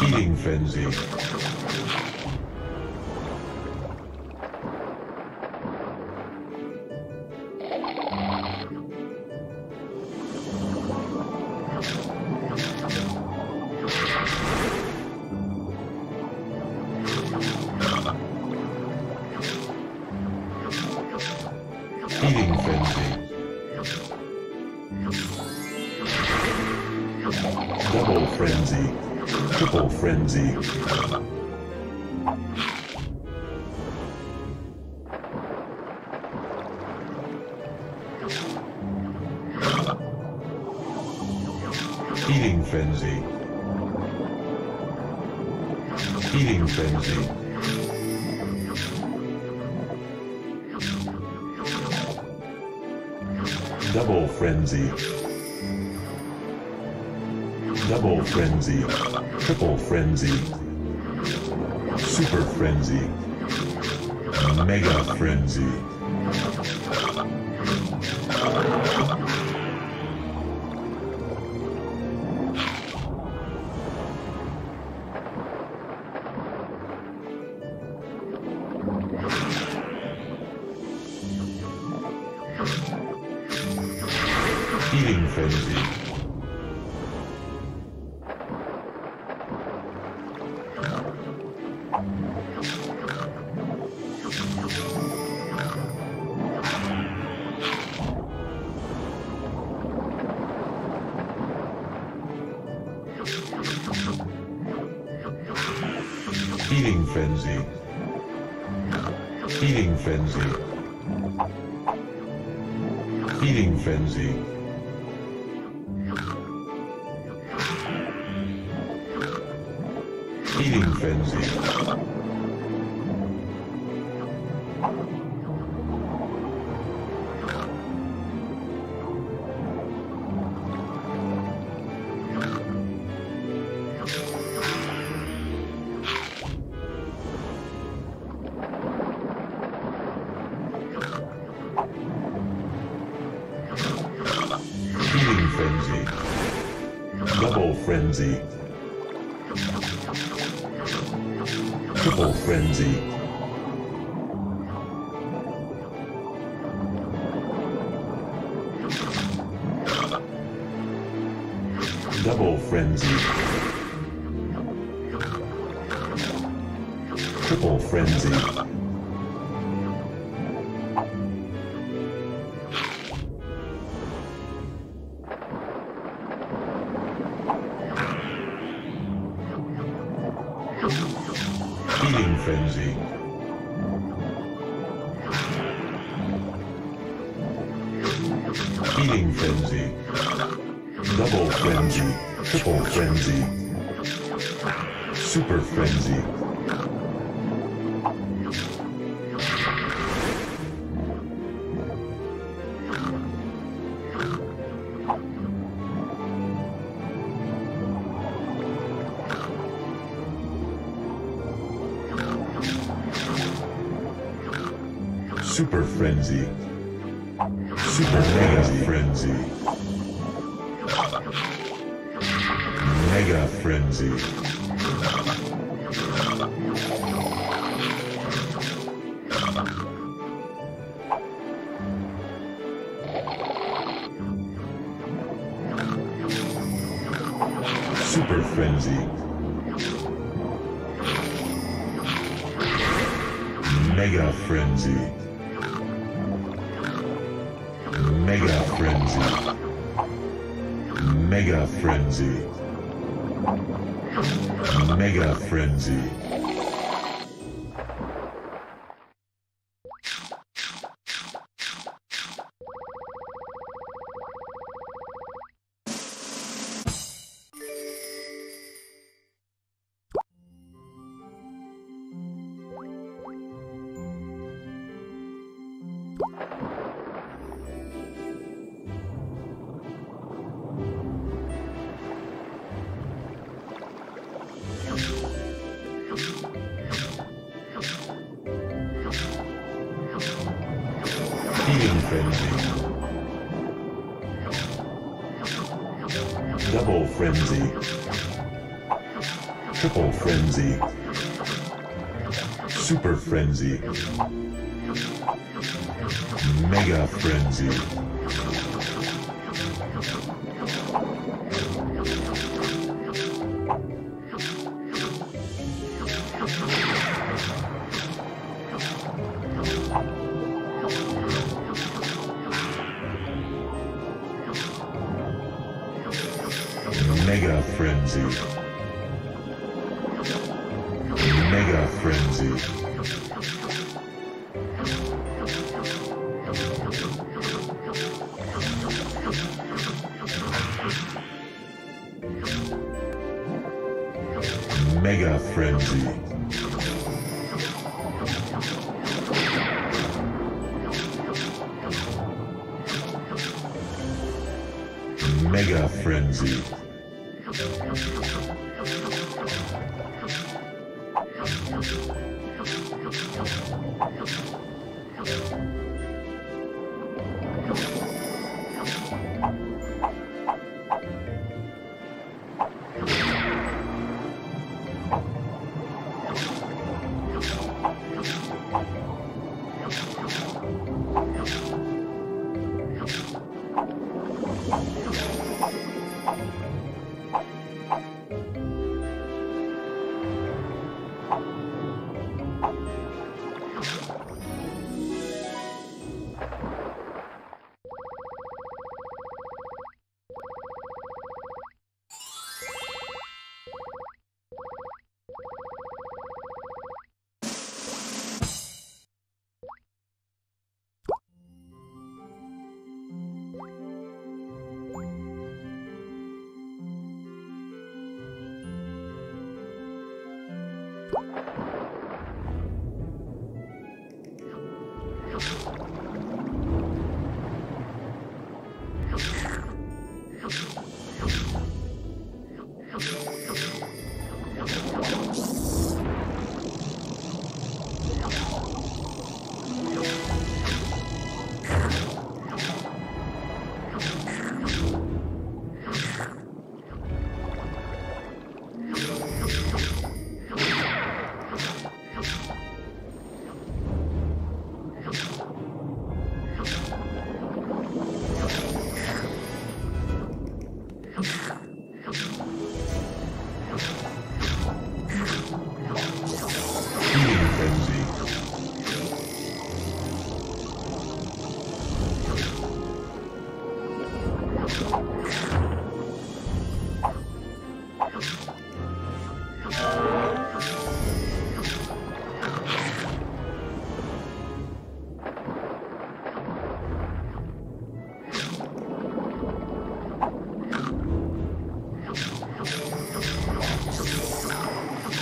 Feeding Frenzy. Feeding Frenzy. Double Frenzy. Triple Frenzy. Feeding Frenzy. Feeding Frenzy. Double Frenzy. Double Frenzy. Triple Frenzy. Super Frenzy. Mega Frenzy. Feeding Frenzy. Feeding Frenzy. Feeding Frenzy. Feeding Frenzy. Feeding Frenzy. Feeding Frenzy. Double Frenzy. Triple Frenzy. Double Frenzy. Triple Frenzy. Feeding Frenzy. Feeding Frenzy. Double Frenzy. Triple Frenzy. Super Frenzy. Super Frenzy. Super Mega Frenzy. Mega Frenzy. Super Frenzy. Mega Frenzy. Mega Frenzy. Mega Frenzy. Mega Frenzy. Feeding Frenzy. Double Frenzy. Triple Frenzy. Super Frenzy. Mega Frenzy. Mega Frenzy. Mega Frenzy. Mega Frenzy. Mega Frenzy.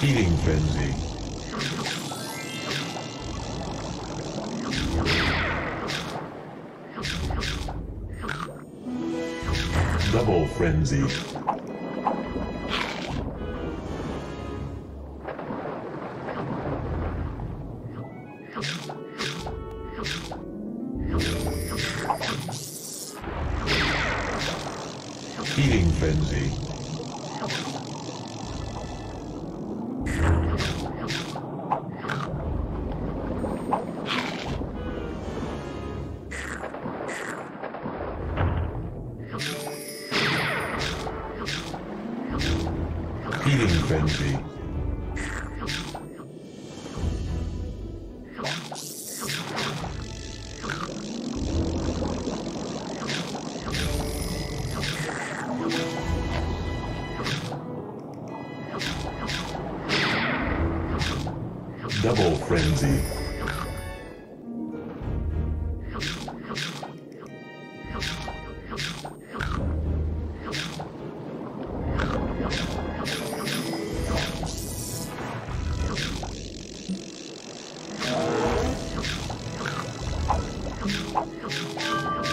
Feeding Frenzy. Double Frenzy. Feeding Frenzy. Feeding Frenzy. Double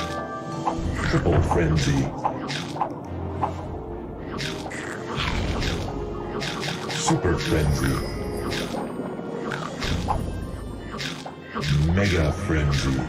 Frenzy. Triple Frenzy. Super Frenzy. Mega Frenzy.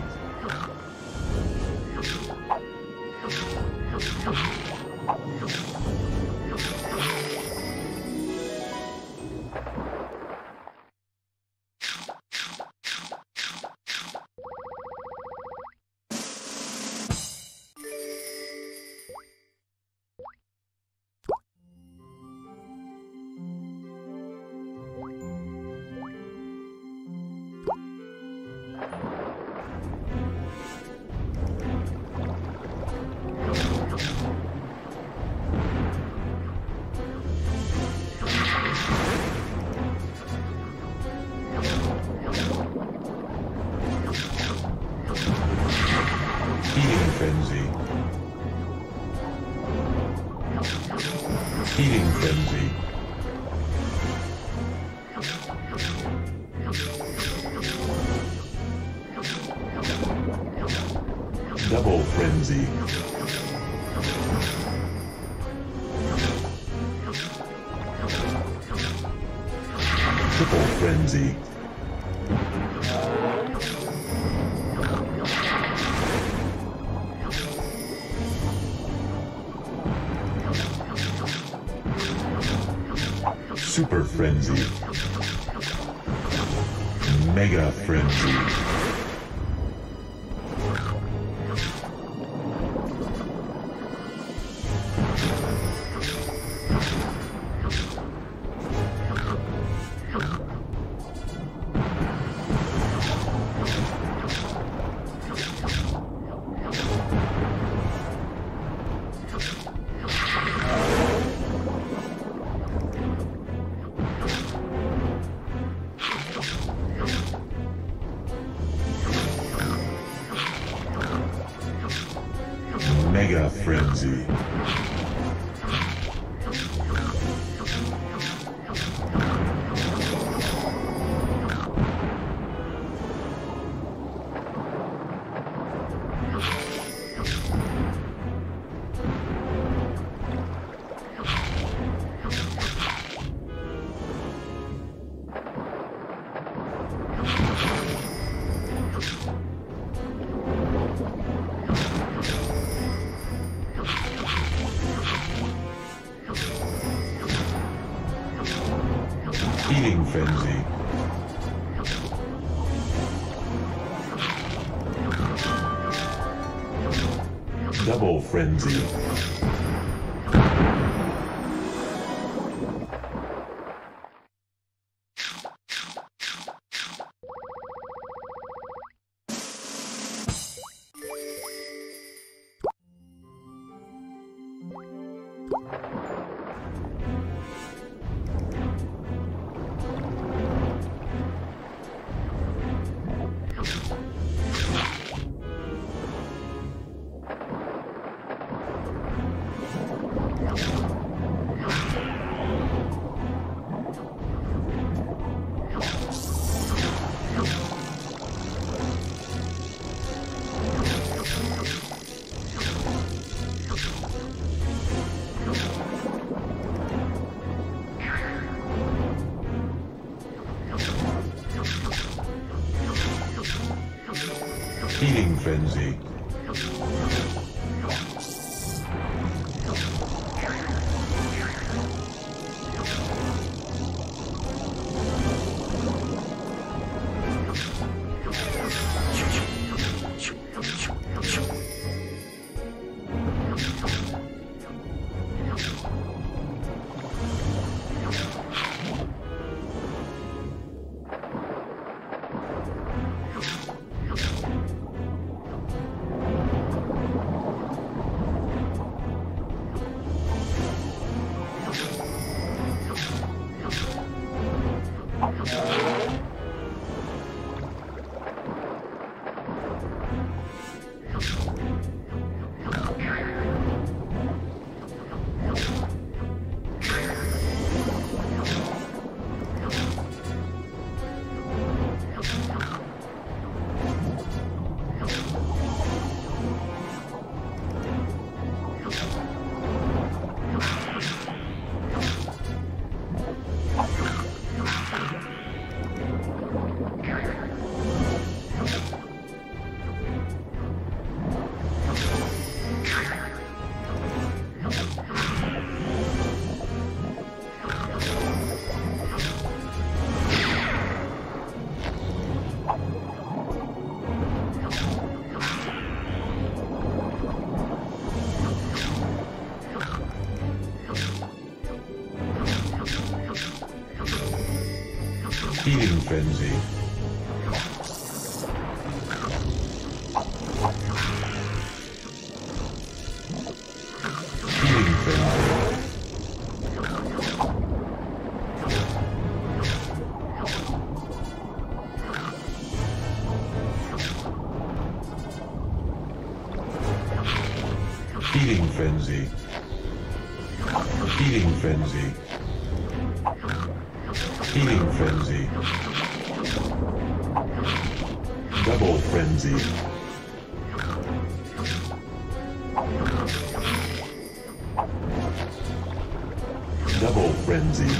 Feeding Frenzy. Double Frenzy. Triple Frenzy. Super Frenzy. Mega Frenzy. Mega Frenzy. Feeding Frenzy. Double Frenzy. Feeding Frenzy. Feeding Frenzy. Feeding Frenzy. Feeding Frenzy. Feeding Frenzy. Feeding Frenzy. Double Frenzy. Double Frenzy.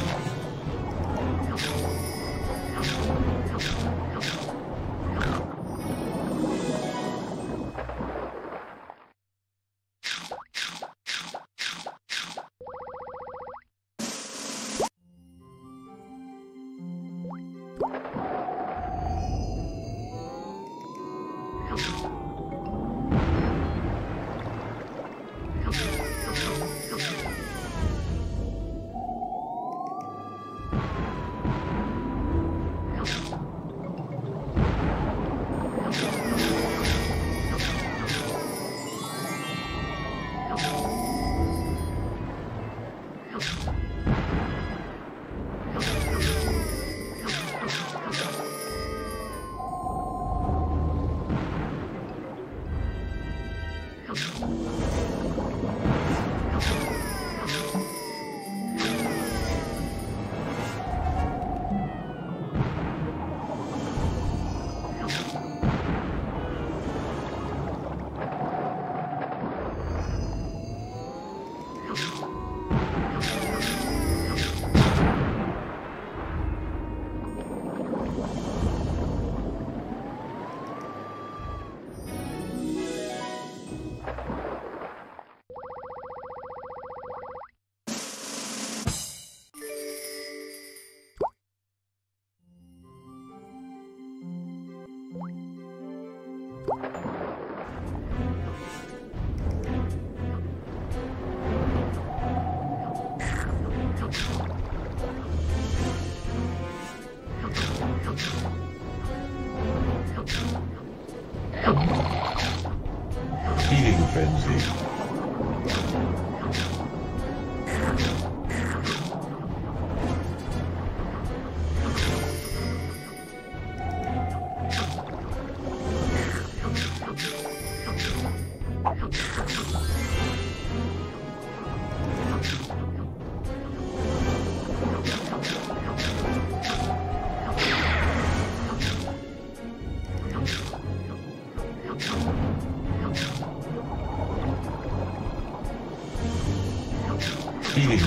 Feeding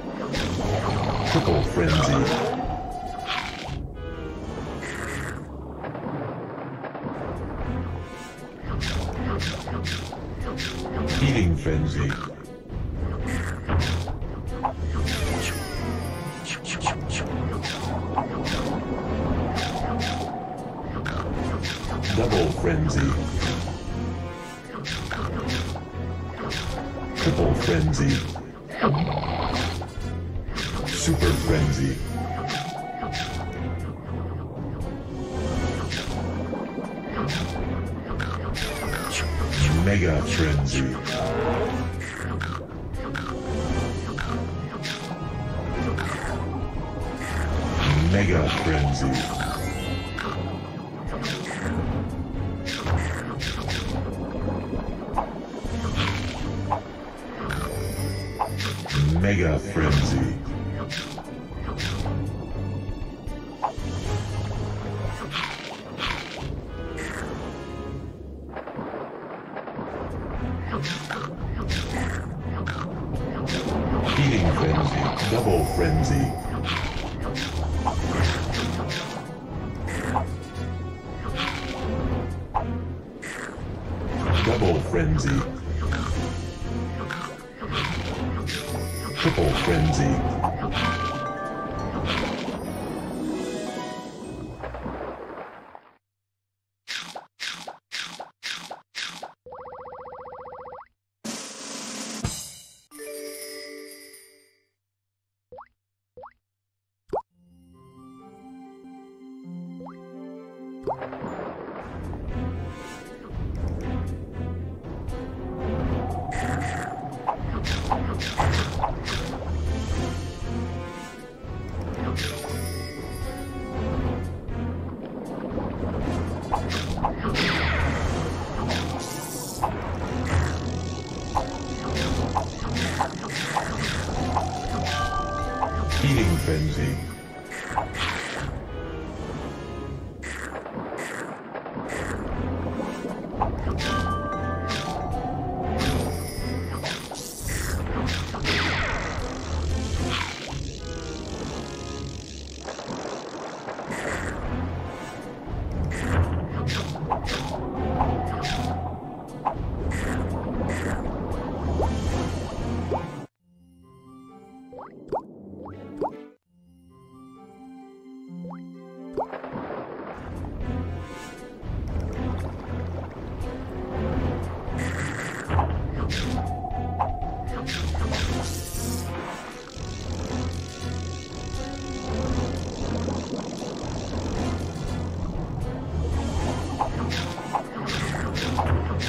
Frenzy. Feeding Frenzy. Double Frenzy. Triple Frenzy. Feeding Frenzy. Double Frenzy. Triple Frenzy. Super Frenzy. Mega Frenzy. Mega Frenzy. Mega Frenzy. Feeding Frenzy. Double Frenzy. Double Frenzy. Triple Frenzy. Feeding Frenzy.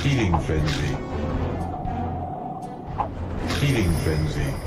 Feeding Frenzy. Feeding Frenzy. Feeding Frenzy.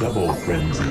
Double Frenzy.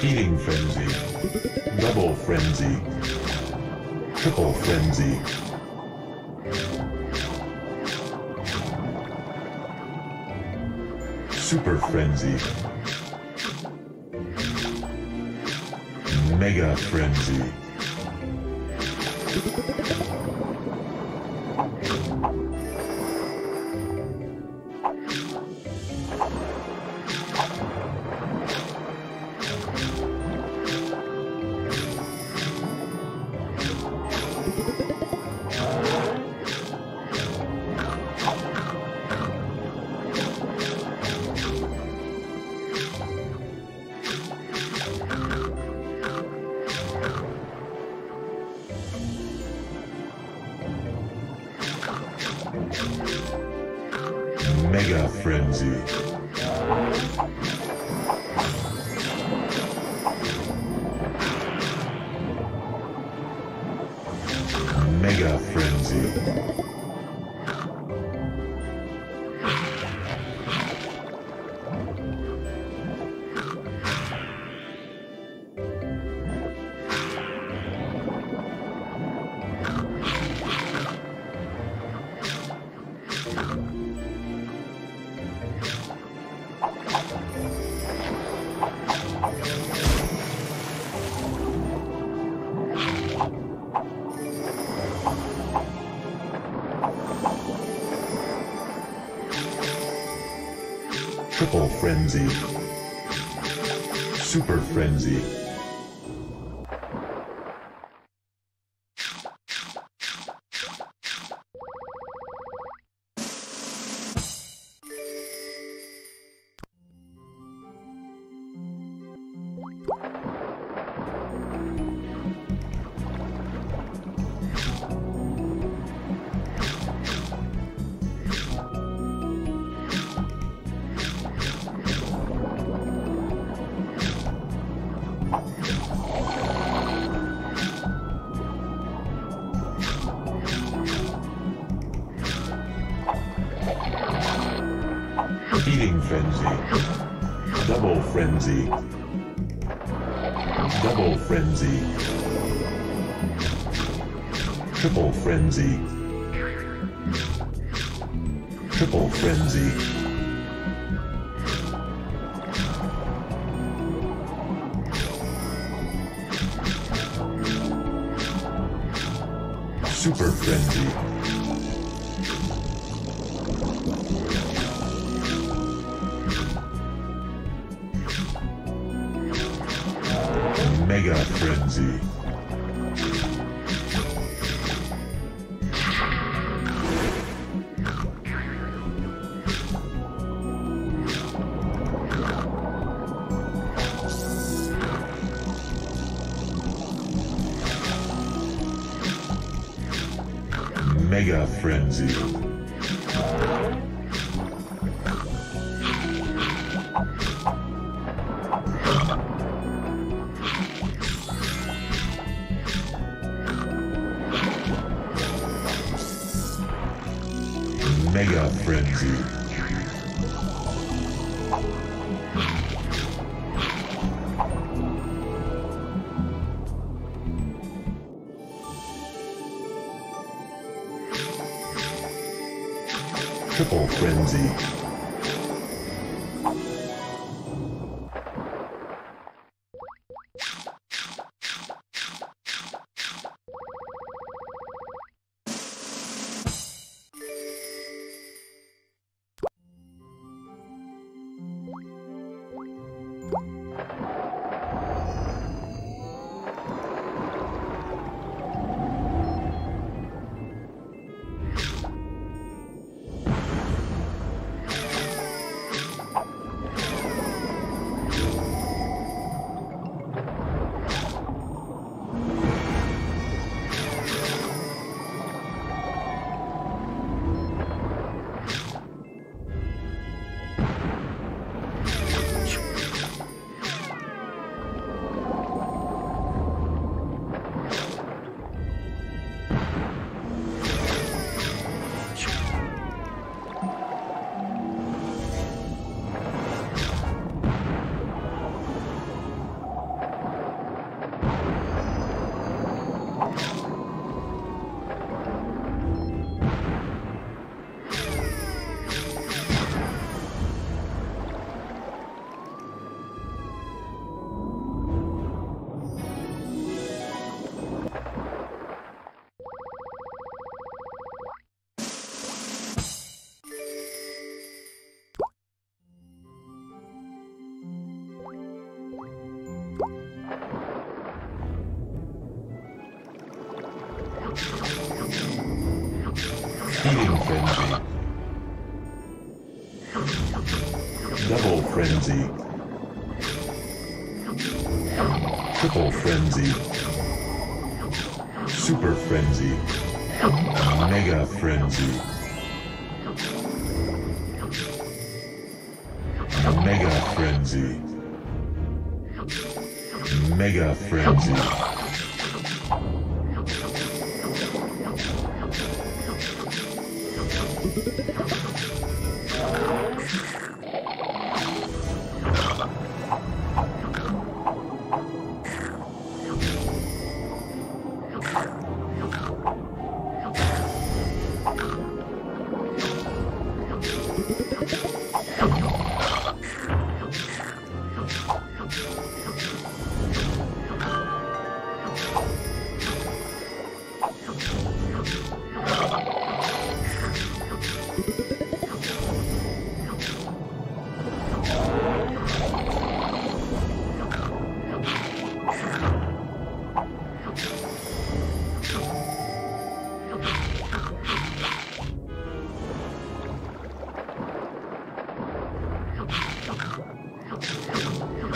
Feeding Frenzy, Double Frenzy, Triple Frenzy. Super Frenzy, Mega Frenzy, Mega Frenzy, Mega Frenzy, Triple Frenzy, Super Frenzy, Feeding Frenzy, Double Frenzy, Double Frenzy, Triple Frenzy, Triple Frenzy, Super Frenzy, Mega Frenzy, Mega Frenzy, Mega Frenzy, Triple Frenzy, Feeding Frenzy, Double Frenzy, Triple Frenzy, Super Frenzy, Mega Frenzy, Mega Frenzy, Mega Frenzy,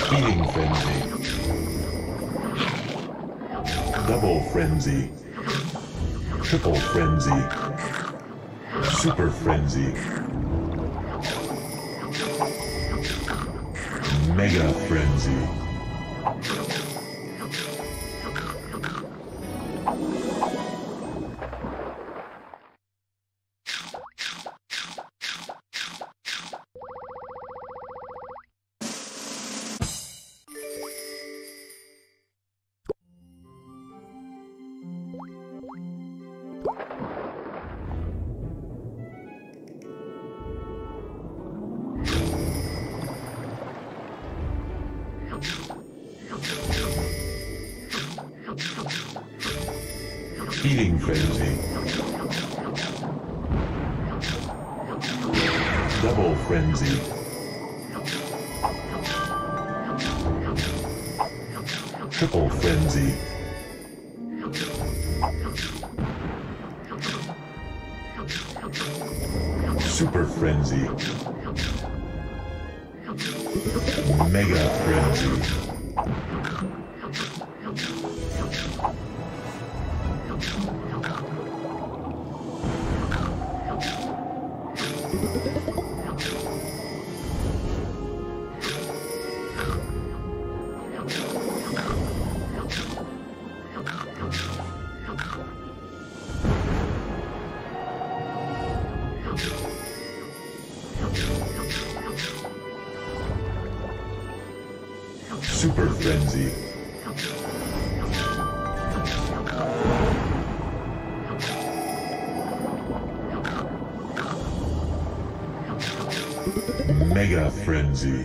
Feeding Frenzy, Double Frenzy, Triple Frenzy, Super Frenzy, Mega Frenzy, Feeding Frenzy, Double Frenzy, Triple Frenzy, Super Frenzy, Mega Frenzy, Super Frenzy, Mega Frenzy, Mega Frenzy,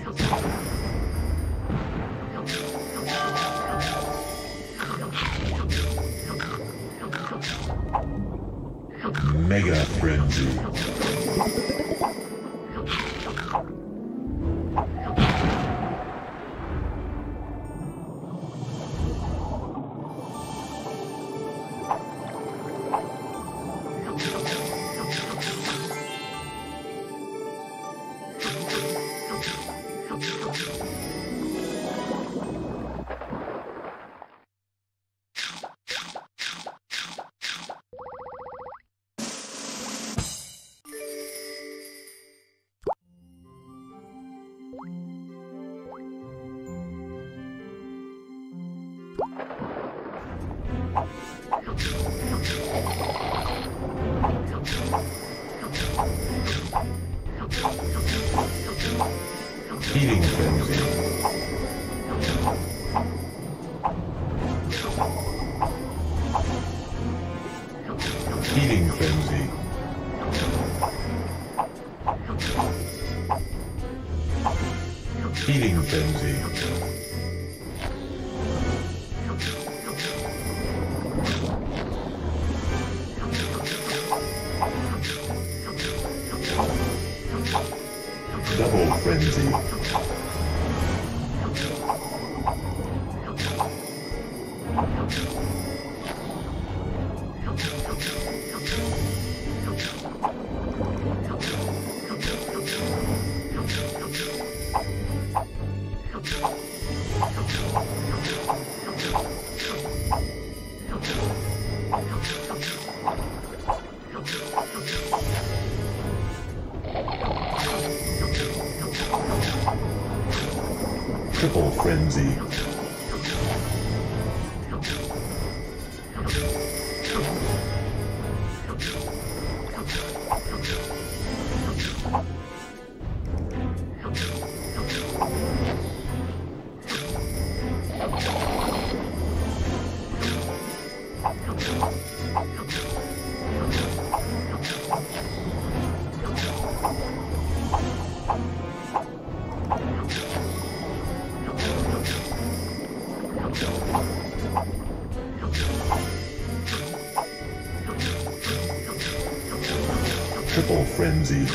Feeding Frenzy, Feeding Frenzy, Feeding Frenzy, Double Frenzy, Triple Frenzy. Triple Frenzy.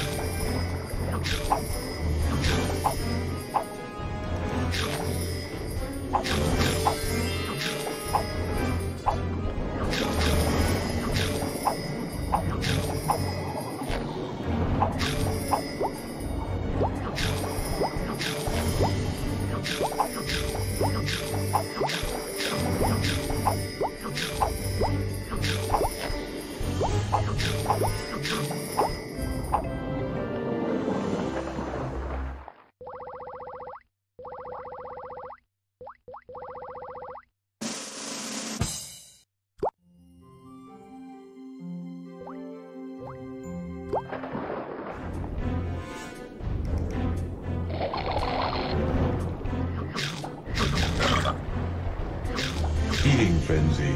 Feeding Frenzy.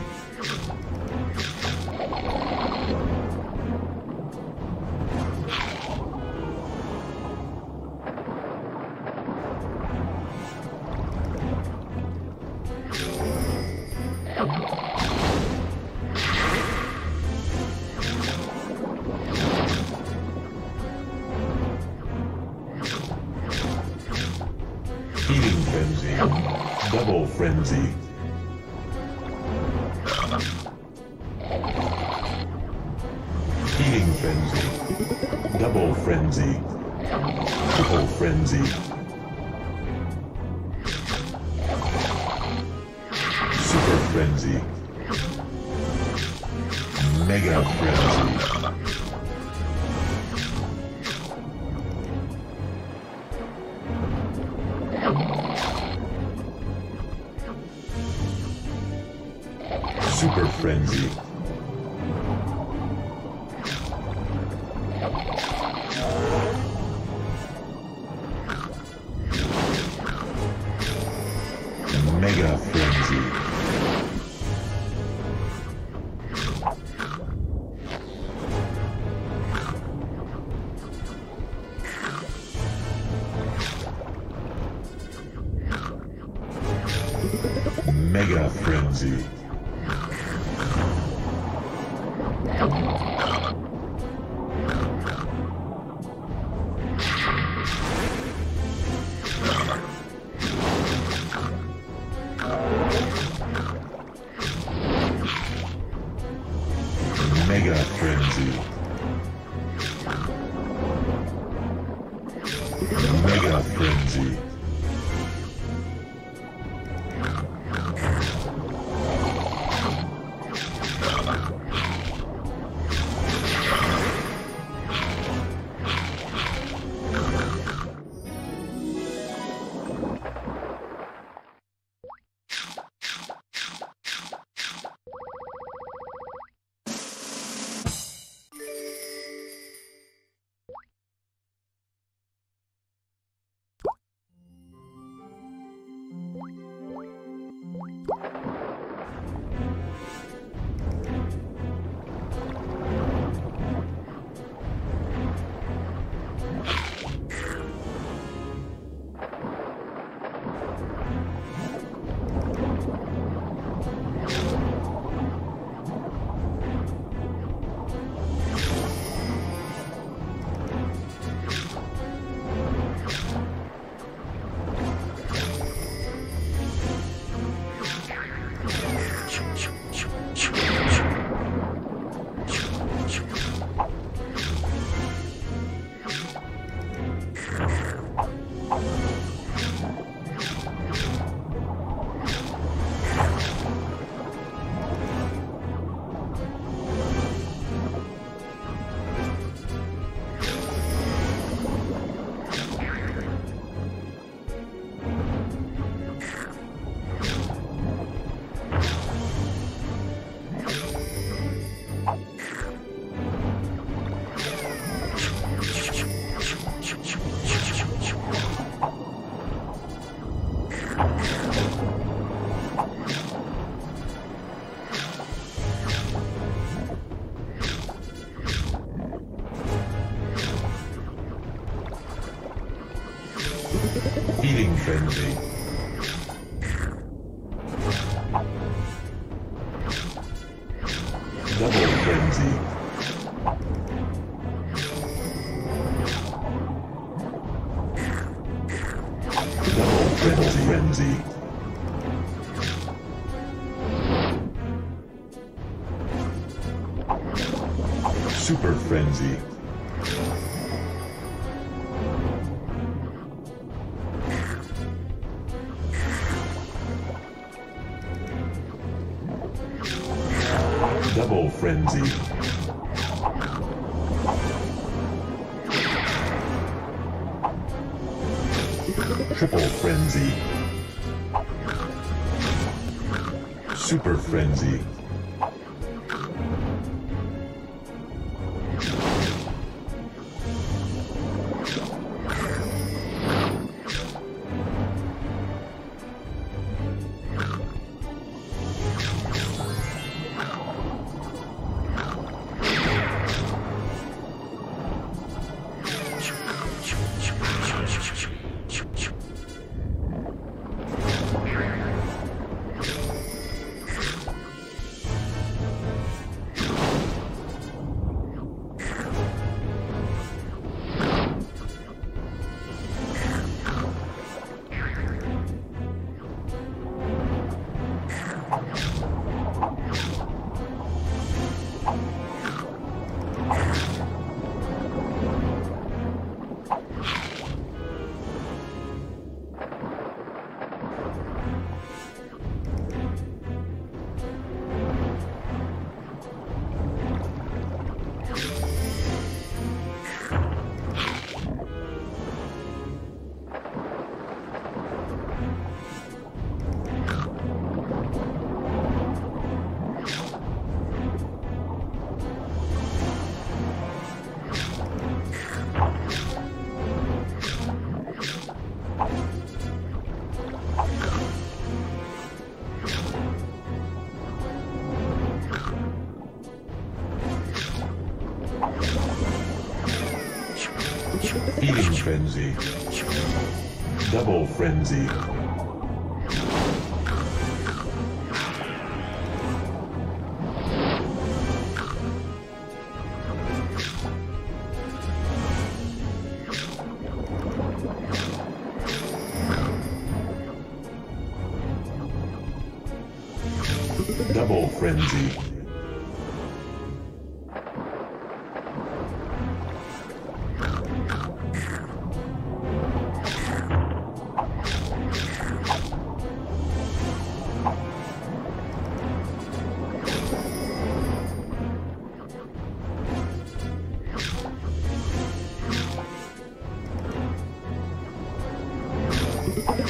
Feeding Frenzy. Double Frenzy. Feeding Frenzy. Double Frenzy. Triple Frenzy. Super Frenzy. Mega Frenzy. Super Frenzy. Mega Frenzy. Mega Frenzy. Mega Frenzy. Mega Frenzy. Feeding Frenzy. Double Frenzy. Double Frenzy. Frenzy. Super Frenzy. Double Frenzy. Triple Frenzy. Super Frenzy.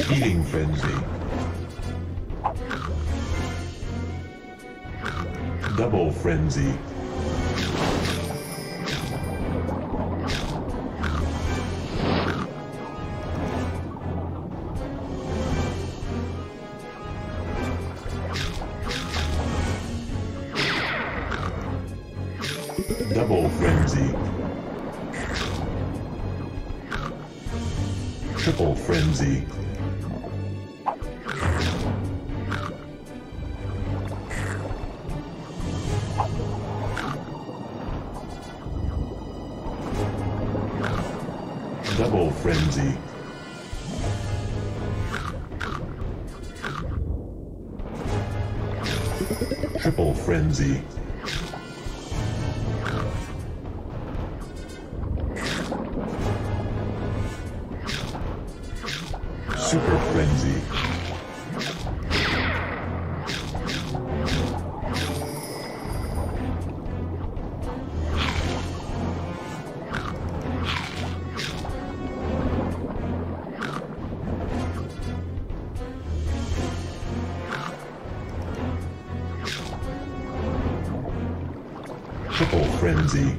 Feeding Frenzy. Double Frenzy. Double Frenzy. Feeding Frenzy. Double Frenzy. Double Frenzy. Triple Frenzy. Double Frenzy. Triple Frenzy. Super Frenzy. Triple Frenzy.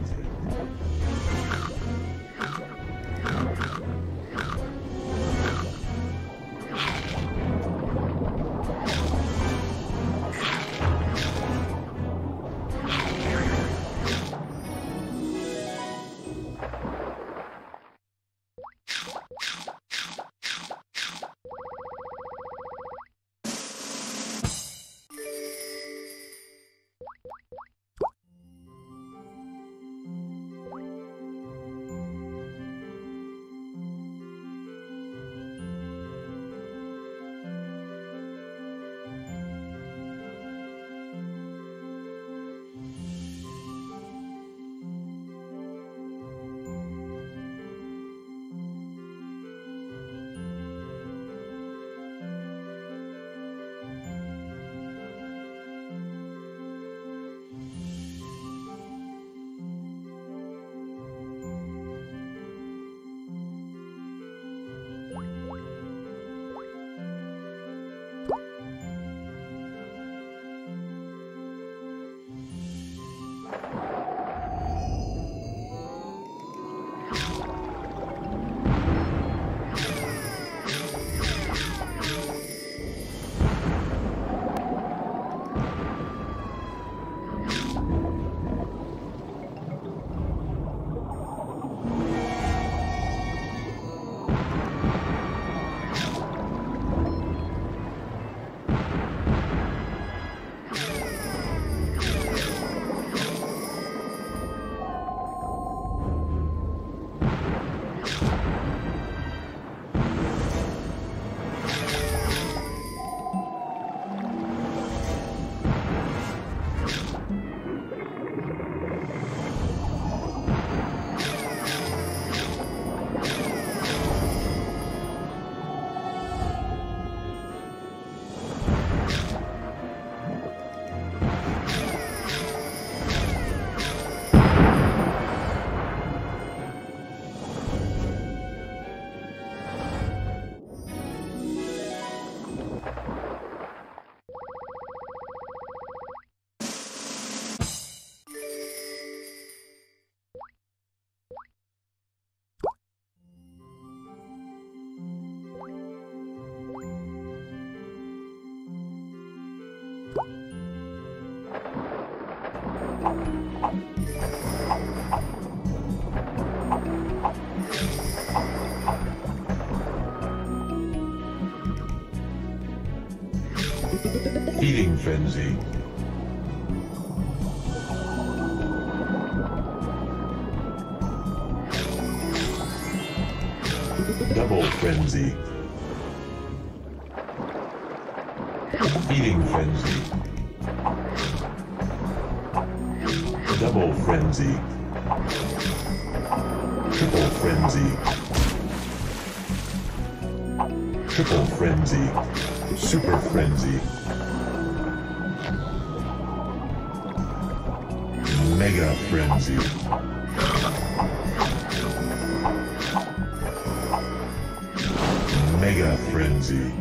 Feeding Frenzy. Double Frenzy. Feeding Frenzy. Double Frenzy. Triple Frenzy. Triple Frenzy. Super Frenzy. Mega Frenzy. Mega Frenzy.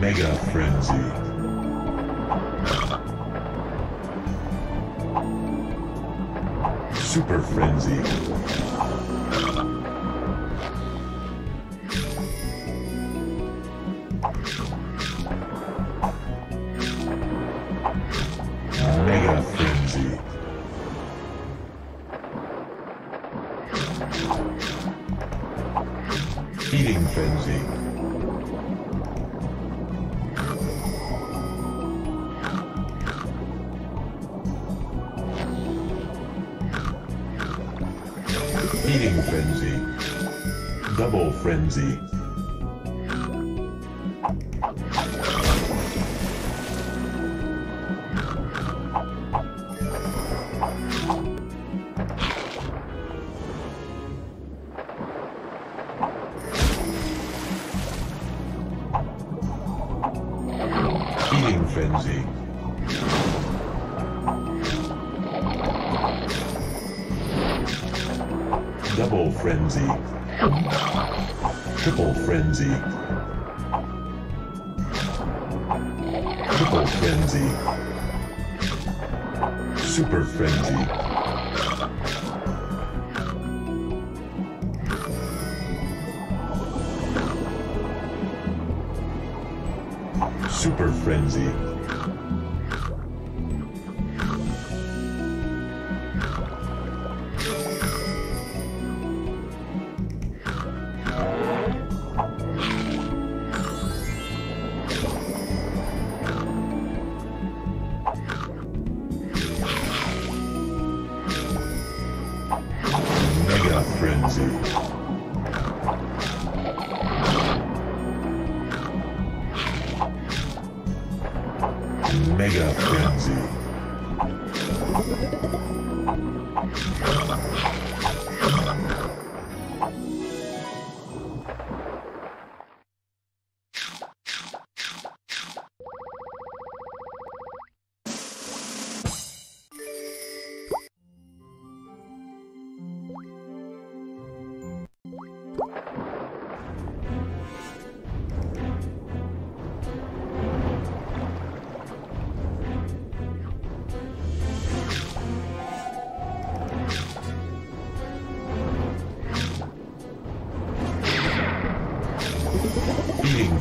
Mega Frenzy. Super Frenzy. Mega Frenzy. Feeding Frenzy. Feeding Frenzy. Double Frenzy. Feeding Frenzy. Double Frenzy. Triple Frenzy. Triple Frenzy. Super Frenzy. Super Frenzy. Frenzy. Mega Frenzy.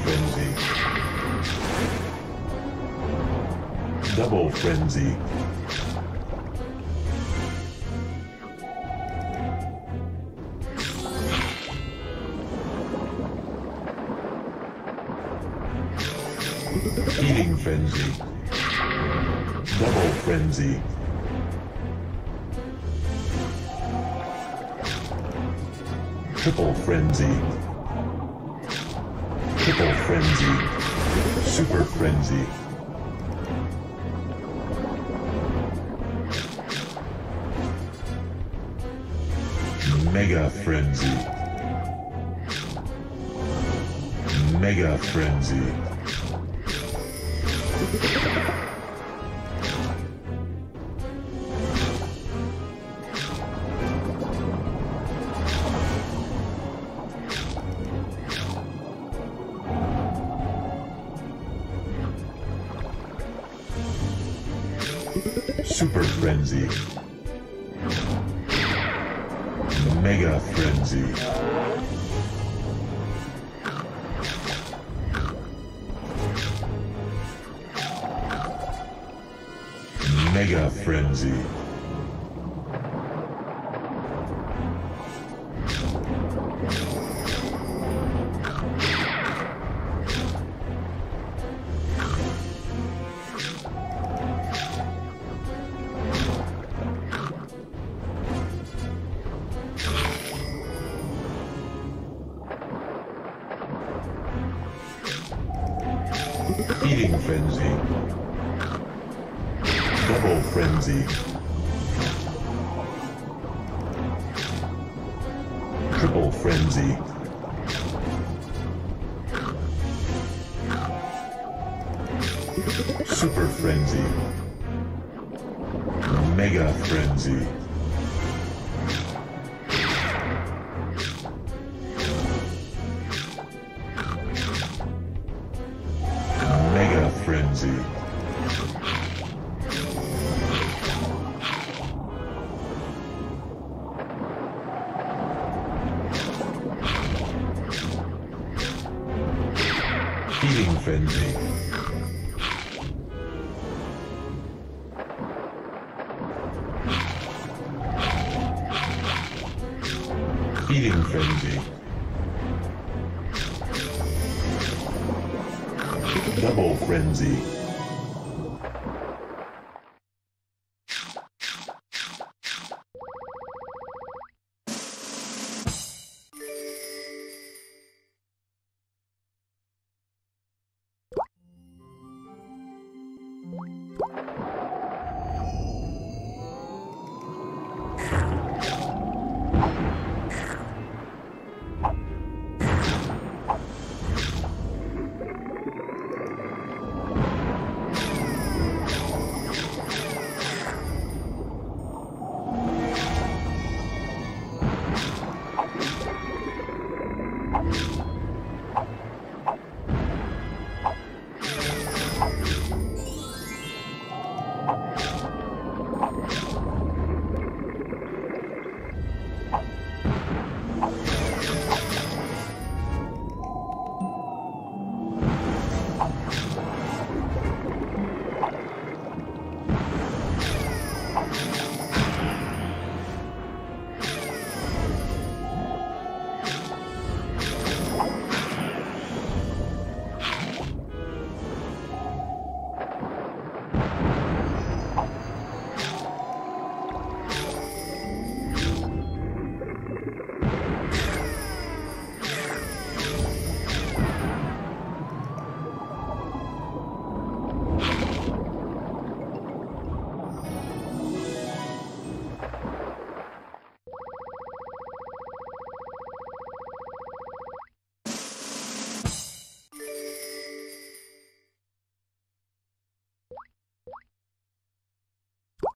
Frenzy. Double Frenzy. Feeding Frenzy. Double Frenzy. Triple Frenzy. Triple Frenzy. Super Frenzy. Mega Frenzy. Mega Frenzy. Super Frenzy. Mega Frenzy. Mega Frenzy. Feeding Frenzy. Double Frenzy. Triple Frenzy. Super Frenzy. Mega Frenzy. Mega Frenzy. Feeding Frenzy. Feeding Frenzy. Double Frenzy.